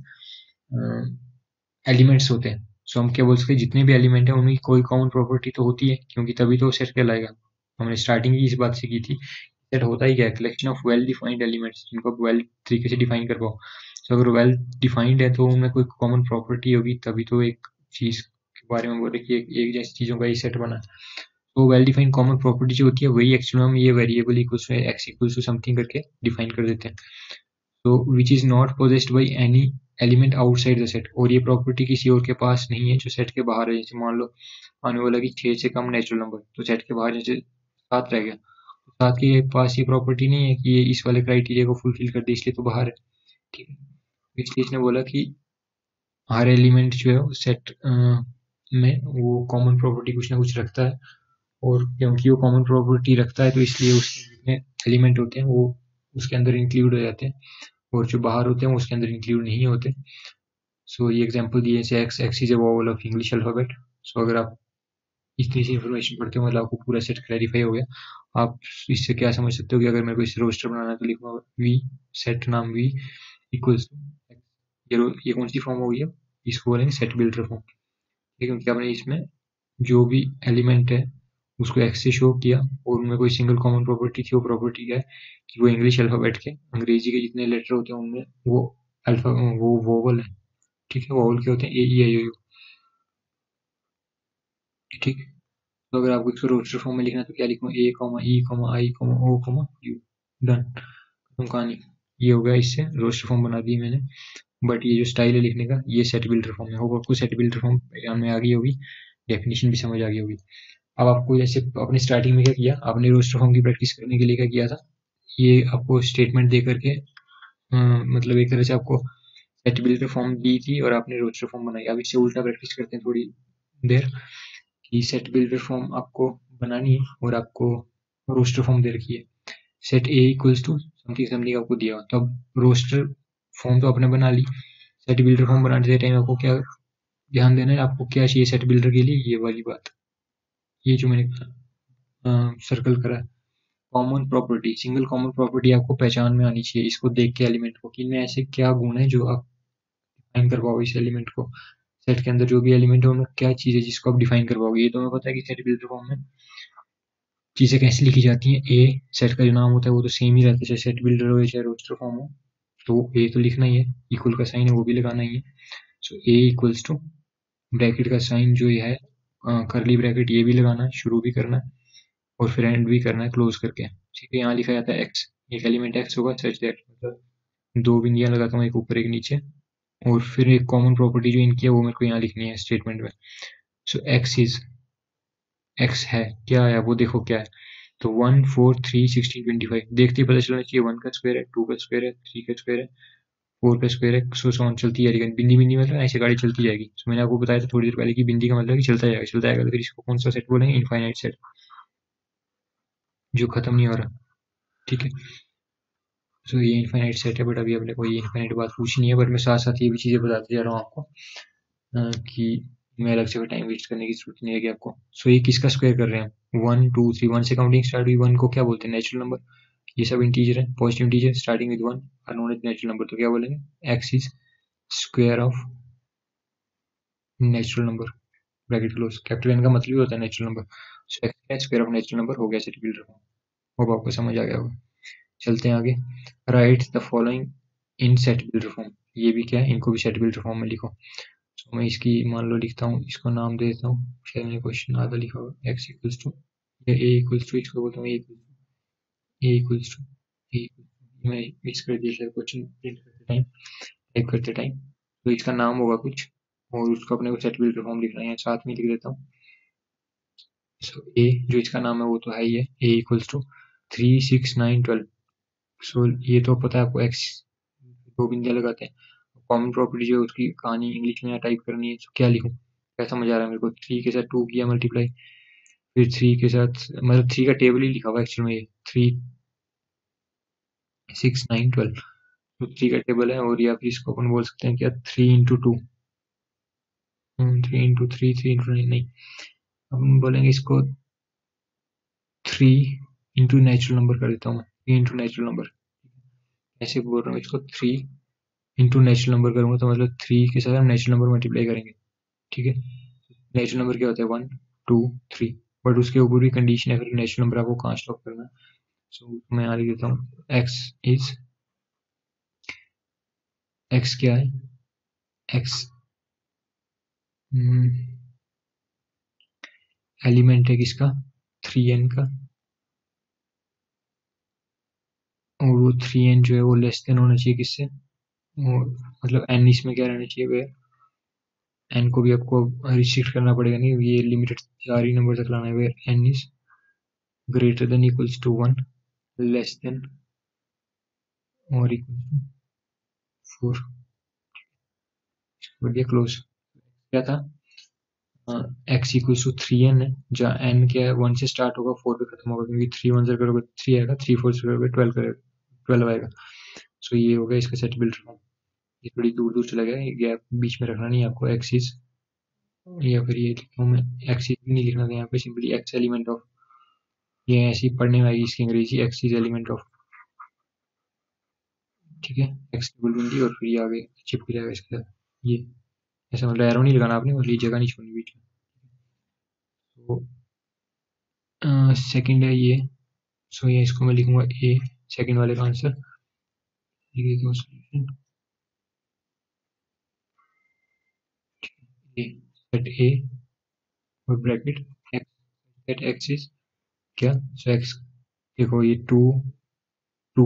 एलिमेंट्स होते हैं। सो हम क्या बोल सकते हैं, जितने भी एलिमेंट हैं उनकी कोई कॉमन प्रॉपर्टी तो होती है, क्योंकि तभी तो सेट कहलाएगा। हमने स्टार्टिंग ही इस बात से की थी, सेट होता ही क्या है, collection of well defined elements, जिनको वेल तरीके से डिफाइन कर पाओ। सो अगर वेल डिफाइंड है तो उनमें कोई कॉमन प्रॉपर्टी होगी, तभी तो एक चीज़ के बारे में बोले कि एक जैसी चीज़ों का ही सेट बना। तो वेल डिफाइंड कॉमन प्रॉपर्टी जो होती है वही एक्चुअली हम ये variable equals to X equals to something करके डिफाइन कर देते हैं। तो which is not possessed by any element outside the set, और ये प्रॉपर्टी किसी और के पास नहीं है जो सेट के बाहर है। जैसे मान लो आने वाला कि 6 से कम नेचुरल नंबर, तो सेट के बाहर जैसे 7 रह गया, 7 के पास ये प्रॉपर्टी नहीं है कि ये इस वाले क्राइटेरिया को फुलफिल कर दे, इसलिए तो बाहर है, ठीक है। इसलिए इसने बोला कि हर एलिमेंट जो है सेट में वो कॉमन प्रॉपर्टी कुछ ना कुछ रखता है, और क्योंकि वो कॉमन प्रॉपर्टी रखता है तो इसलिए उसमें एलिमेंट होते हैं वो उसके अंदर इंक्लूड हो जाते हैं, और जो बाहर होते हैं उसके अंदर इंक्लूड नहीं होते। सो ये एग्जांपल दिए जैसे X, X is a vowel of English alphabet. So अगर आप इतनी सी इन्फॉर्मेशन पढ़ते हो, मतलब आपको पूरा सेट क्लैरिफाई हो गया। आप इससे क्या समझ सकते हो कि अगर मेरे को इससे रोस्टर बनाना है तो लिखूंगा वी सेट नाम वी इक्वल्स टू, ये कौन सी फॉर्म होगी, इसको बोलेंगे सेट बिल्डर फॉर्म, क्योंकि आपने इसमें जो भी एलिमेंट है उसको एक्स से शो किया, और उनमें कोई सिंगल कॉमन प्रॉपर्टी थी। वो प्रॉपर्टी क्या है कि वो इंग्लिश अल्फ़ाबेट के, अंग्रेजी के जितने लेटर होते हैं उनमें वो अल्फा वो वोवल है, ठीक है। वोवल के होते हैं ए ई आई ओ यू, ठीक है। तो अगर आपको इसको रोस्टर फॉर्म में लिखना है तो क्या लिखूँ, A comma E comma I comma O comma U, done, तुम कहानी ये हो गया। इससे रोस्टर फॉर्म बना दी मैंने, बट ये जो स्टाइल है लिखने का ये सेट बिल्डर फॉर्म है। होगा आपको सेट बिल्डर फॉर्म एग्जाम में आ गई होगी, डेफिनेशन भी समझ आ गई होगी। अब आपको जैसे अपने स्टार्टिंग में क्या किया, आपने रोस्टर फॉर्म की प्रैक्टिस करने के लिए क्या किया था, ये आपको स्टेटमेंट दे करके मतलब एक तरह से आपको सेट बिल्डर फॉर्म दी थी और आपने रोस्टर फॉर्म बनाई। अब इससे उल्टा प्रैक्टिस करते हैं थोड़ी देर कि सेट बिल्डर फॉर्म आपको बनानी है और आपको रोस्टर फॉर्म दे रखी है। Set A equals to something something आपको दिया हुआ, तो अब रोस्टर फॉर्म तो आपने बना ली, सेट बिल्डर फॉर्म बनाते टाइम आपको क्या ध्यान देना है, आपको क्या चाहिए सेट बिल्डर के लिए, ये वाली बात, ये जो मैंने सर्कल करा है common property, single common property आपको पहचान में आनी चाहिए। इसको देख के एलिमेंट को कि इनमें ऐसे क्या गुण है जो आप डिफाइन कर पाओगे इस एलिमेंट को, सेट के अंदर जो भी एलिमेंट है उनमें क्या चीज़ है जिसको आप डिफाइन कर पाओगे। ये तो हमें पता है कि सेट बिल्डर फॉर्म में चीज़ें कैसे लिखी जाती हैं, ए सेट का जो नाम होता है वो तो सेम ही रहता है, चाहे सेट बिल्डर हो चाहे रोस्टर फॉर्म हो, तो ए तो लिखना ही है, इक्वल का साइन है वो भी लगाना ही है। So A equals to bracket का साइन जो है करली ब्रैकेट ये भी लगाना है, शुरू भी करना है और फिर एंड भी करना है क्लोज करके, ठीक है। यहाँ लिखा जाता है एक्स, एक एलिमेंट एक्स होगा, सच दैट मतलब दो बिंदियाँ लगाता हूँ एक ऊपर एक नीचे, और फिर एक कॉमन प्रॉपर्टी जो इनकी है वो मेरे को यहाँ लिखनी है स्टेटमेंट में। सो एक्स इज, एक्स है क्या है वो देखो क्या है, तो 1 4 3 16 25 देखते ही पता चलना चाहिए 1 का स्क्वायर है, 2 का स्क्वायर है, 3 का स्क्वायर है, 4 का स्क्वायर है, सो साउंड चलती जाएगी। बिंदी बिंदी मतलब ऐसे गाड़ी चलती जाएगी। तो मैंने आपको बताया था थोड़ी देर पहले कि बिंदी का मतलब कि चलता जाएगा चलता जाएगा, फिर इसको कौन सा सेट बोलेंगे, इनफाइनाइट सेट जो खत्म नहीं हो रहा, ठीक है। सो ये इनफाइनाइट सेट है, बट अभी अपने को ये इनफाइनाइट बात पूछनी है, बट मैं साथ साथ ये भी चीज़ें बताते जा रहा हूँ आपको कि मैं अलग से टाइम वेस्ट करने की जरूरत नहीं है कि आपको। सो ये किसका स्क्वायर कर रहे हैं, 1 2 3, 1 से काउंटिंग स्टार्ट हुई, 1 को क्या बोलते हैं नेचुरल नंबर, ये सब इंटीजर है, पॉजिटिव इंटीजर स्टार्टिंग विद 1 और नॉन नेचुरल नंबर, तो क्या बोलेंगे X is square of natural number bracket close, capital N का मतलब होता है नेचुरल नंबर, सो एक्स का स्क्वायर ऑफ नेचुरल नंबर हो गया सेट बिल्डर में, वो आपको समझ आ गया होगा। चलते हैं आगे, right the following in set builder form, ये भी क्या है इनको भी सेट बिल्डर फॉर्म में लिखो। तो मैं इसकी मान लो लिखता हूँ, इसको नाम दे देता हूँ, शायद मैंने क्वेश्चन आधा लिखा होगा, एक्स इक्वल्स टू या ए इक्वल्स टू, इसको बोलता हूँ ए इक्वल्स टू, मैं मिस कर दिया शायद क्वेश्चन प्रिंट करते टाइम तो इसका नाम होगा कुछ और उसको अपने को सेट बिल्डर फॉर्म लिखना है, साथ में लिख देता हूँ। सो ए जो इसका नाम है वो तो है ही है, ए इक्वल्स टू 3 6 9 12। सो ये तो पता है आपको एक्स, दो बिंदियाँ लगाते हैं, कॉमन प्रॉपर्टी जो है उसकी कहानी इंग्लिश में यहाँ टाइप करनी है। तो क्या लिखूँ, क्या समझ आ रहा है मेरे को, 3 के साथ 2 किया मल्टीप्लाई, फिर 3 के साथ मतलब 3 का टेबल ही लिखा हुआ एक्चुअल में, ये 3 6 9 12 तो 3 का टेबल है, और या फिर इसको अपन बोल सकते हैं क्या 3 इंटू 2 3 इंटू 3 3 इंटू 9, नहीं अपन बोलेंगे इसको 3 इंटू नेचुरल नंबर कर देता हूँ मैं, 3 इंटू नेचुरल नंबर ऐसे बोल रहा हूँ, इसको 3 इंटू नेचुरल नंबर करूँगा तो मतलब 3 के साथ हम नेचुरल नंबर मल्टीप्लाई करेंगे, ठीक है। नेचुरल नंबर क्या होता है 1 2 3, बट उसके ऊपर भी कंडीशन है फिर नेचुरल नंबर आपको कहाँ स्टॉप करना है। सो मैं यहाँ लिख देता हूँ एक्स इज, एक्स क्या है, एक्स एलिमेंट है किसका 3n का, और वो 3n जो है वो लेस देन होना चाहिए किससे, और मतलब n इसमें क्या रहना चाहिए भैया, n को भी आपको रिस्ट्रिक्ट करना पड़ेगा, नहीं ये लिमिटेड 4 ही नंबर तक लाना है भैया। n is greater than equals to 1 less than और इक्वल टू 4, बढ़िया क्लोज। क्या था x इक्वल्स टू 3n है, जहाँ n क्या है 1 से स्टार्ट होगा 4 पे खत्म होगा, क्योंकि 3 1 से करोगे 3 आएगा, 3 4 से करोगे 12 आएगा। सो ये होगा इसका सेट बिल्डर फॉर्म। ये थोड़ी दूर दूर चला गया, गैप बीच में रखना नहीं आपको, एक्सिस या फिर ये लिखता हूँ मैं, एक्सिस भी नहीं लिखना था यहाँ पे, सिंपली एक्स एलिमेंट ऑफ, ये ऐसी पढ़ने में आएगी इसकी अंग्रेजी, एक्सिस एलिमेंट ऑफ, ठीक है एक्स बिल्डर, और फिर ये आगे चिपक जाएगा इसके साथ, ये ऐसा मतलब एरो नहीं लगाना आपने, मतलब जगह नहीं छोड़नी बीच में। तो सेकंड है ये, सो ये इसको मैं लिखूंगा ए, सेकंड वाले का आंसर लिख देता हूँ सॉल्यूशन सेट ए और bracket X, set X is क्या, सो एक्स देखो ये 2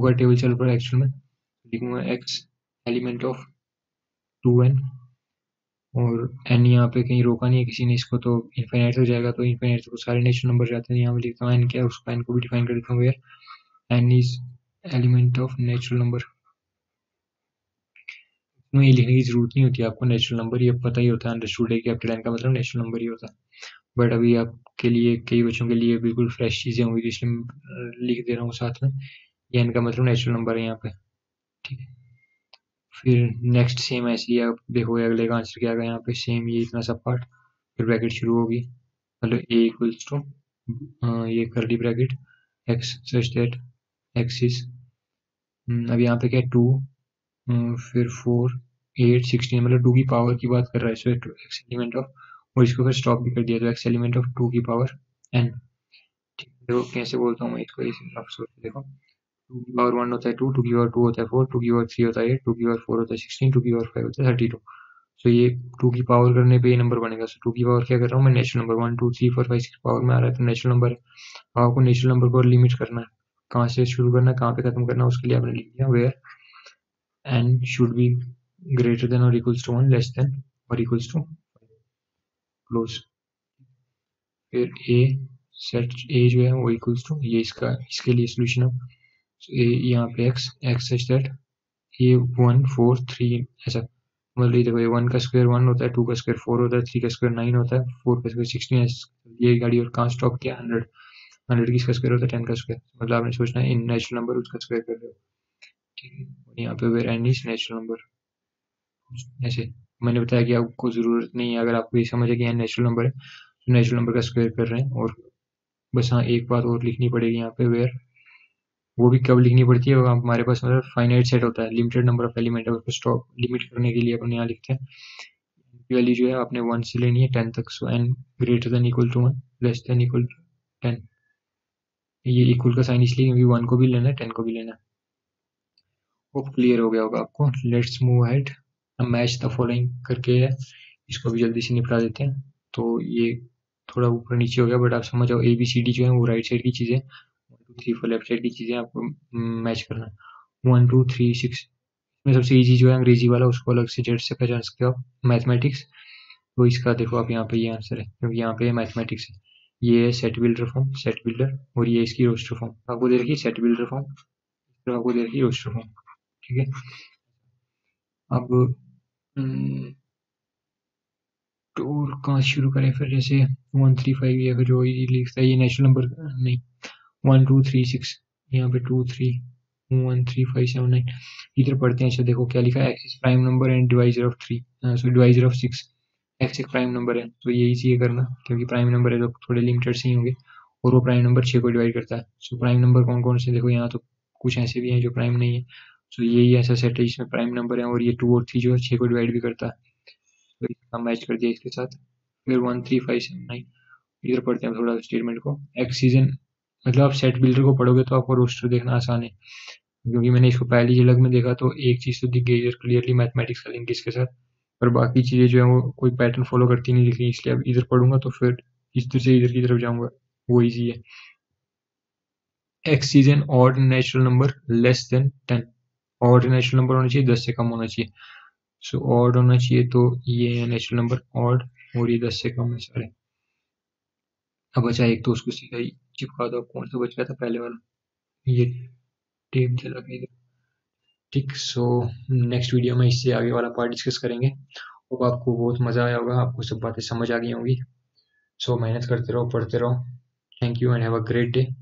का टेबल चल रहा है एक्चुअल में, लिखूंगा एक्स एलिमेंट ऑफ 2n, और n यहाँ पे कहीं रोका नहीं है किसी ने इसको, तो इनफाइनाइट हो जाएगा, तो इनफाइनाइट तो सारे नेचुरल नंबर जाते हैं। यहाँ पे लिखता हूँ n क्या है उसको, n को भी डिफाइन कर देता हूँ यार, n is element of natural number, इसमें ये लिखने की जरूरत नहीं होती आपको, नेचुरल नंबर ये पता ही होता है, अंडरस्टूड है कि आपके n का मतलब नेचुरल नंबर ही होता है, बट अभी आपके लिए कई बच्चों के लिए बिल्कुल फ्रेश चीज़ें होंगी, इसलिए मैं लिख दे रहा हूँ साथ में ये n का मतलब नेचुरल नंबर है यहाँ पे, ठीक है। फिर नेक्स्ट सेम ऐसे ही आप देखो अगले का आंसर क्या आएगा यहाँ पे, सेम ये इतना सब पार्ट, फिर ब्रैकेट शुरू होगी, मतलब ए इक्वल्स टू ये कर ली bracket X such that X is, अब यहाँ पे क्या है 2 फिर 4 8 16, मतलब 2 की पावर की बात कर रहा है, सो एक्स एलिमेंट ऑफ, और इसको फिर स्टॉप भी कर दिया, तो एक्स एलिमेंट ऑफ 2 की पावर n, ठीक है। देखो कैसे बोलता हूँ मैं इसको, इसे देखो 2 की पावर 1 होता है 2, 2 की पावर 2 होता है 4, 2 की पावर 3 होता है 8, 2 की पावर 4 होता है 16, 2 की पावर 5 होता है 32। सो ये 2 की पावर करने पे ये नंबर बनेगा। सो 2 की पावर क्या कर रहा हूँ मैं, नेचुरल नंबर 1 2 3 4 5 6 पावर में आ रहा है, तो नेचुरल नंबर है। आपको नेचुरल नंबर को लिमिट करना है, कहाँ से शुरू करना है कहाँ पे खत्म करना है, उसके लिए आपने लिख दिया where n should be greater than or equals to 1, less than or equals to 5. Close. फिर a सेट a जो है वो equals to ये इसके लिए सोल्यूशन है. so a यहाँ पे x x such that a 1 4 3 ऐसा मतलब ये देखो 1 का स्क्वायर 1 होता है, 2 का स्क्वायर 4 होता है, 3 का स्क्वायर 9 होता है, 4 का स्क्वायर 16. ये गाड़ी और कहाँ स्टॉप किया 100 किसका स्क्वायर होता है 10 का स्क्वायर. मतलब आपने सोचना है इन नेचुरल नंबर उसका स्क्वायर कर रहे हो, ठीक है. यहाँ पे where n is natural number. ऐसे मैंने बताया कि आपको जरूरत नहीं है, अगर आपको ये समझ है कि यहाँ नेचुरल नंबर है तो नेचुरल नंबर का स्क्वायर कर रहे हैं. और बस हाँ एक बात और लिखनी पड़ेगी यहाँ पे वेर, वो भी कब लिखनी पड़ती है, हमारे पास मतलब फाइनाइट सेट होता है, लिमिटेड नंबर ऑफ एलिमेंट है, उसको स्टॉप लिमिट करने के लिए अपन यहाँ लिखते हैं. वैल्यू जो है आपने 1 से लेनी है 10 तक. So N greater than equal to 1, less than equal to 10. ये इक्वल का साइन इसलिए क्योंकि 1 को भी लेना है 10 को भी लेना है. होप क्लियर हो गया होगा आपको. Let's move ahead. Match the following करके है, इसको भी जल्दी से निपटा देते हैं. तो ये थोड़ा ऊपर नीचे हो गया बट आप समझ आओ ए बी सी डी जो है वो राइट साइड की चीज़ें, 1 2 3 4 लेफ्ट साइड की चीज़ें आपको मैच करना है. 1 2 3 6 में सबसे ईजी जो है अंग्रेजी वाला, उसको अलग से जेड से पहचान सकते हो. मैथमेटिक्स तो इसका देखो आप यहाँ पे ये आंसर है क्योंकि यहाँ पे मैथमेटिक्स है. ये है set builder form, set builder, और ये इसकी रोस्टर फॉर्म आपको दे रखी, सेट बिल्डर फॉर्म तो आपको दे रखी रोस्टर फॉर्म, ठीक है. अब टोर कहाँ शुरू करें फिर, जैसे 1 3 5 या फिर जो लिखता है ये नेचुरल नंबर नहीं. 1 2 3 6 यहाँ पे 2 3 1 3 5 7 9 इधर पढ़ते हैं. अच्छा देखो क्या लिखा है, X prime number and divisor of 3, sorry divisor of 6. X एक प्राइम नंबर है तो यही चाहिए करना क्योंकि प्राइम नंबर है तो थोड़े लिमिटेड से ही होंगे. और वो प्राइम नंबर 6 को डिवाइड करता है. सो प्राइम नंबर कौन कौन से, देखो यहाँ तो कुछ ऐसे भी हैं जो प्राइम नहीं है. सो यही ऐसा सेट है जिसमें प्राइम नंबर है और ये 2 और 3 जो है 6 को डिवाइड भी करता है. तो इसका मैच कर दिया इसके साथ. फिर 1 3 5 7 9 इधर पढ़ते हैं थोड़ा स्टेटमेंट को. एक्सीजन मतलब आप सेट बिल्डर को पढ़ोगे तो आपको रोस्टर देखना आसान है क्योंकि मैंने इसको पहली झलक में देखा तो एक चीज़ तो दिख गई इधर क्लियरली, मैथमेटिक्स का लिंक इसके साथ. पर बाकी चीज़ें जो है वो कोई पैटर्न फॉलो करती नहीं दिख रही, इसलिए अब इधर पढ़ूंगा तो फिर इधर से इधर की तरफ जाऊंगा, वो ईजी है. X is an odd natural number less than 10. Odd natural number होना चाहिए, 10 से कम होना चाहिए. सो ऑड होना चाहिए तो ये है नेचुरल नंबर ऑड और ये 10 से कम है सारे. अब बचा एक तो उसको सीधा ही चिपका दो. कौन सा बच गया था पहले वाला, ये टेप जला गया, ठीक. सो नेक्स्ट वीडियो में इससे आगे वाला पार्ट डिस्कस करेंगे. अब आपको बहुत मज़ा आया होगा, आपको सब बातें समझ आ गई होंगी. सो मेहनत करते रहो, पढ़ते रहो. Thank you and have a great day.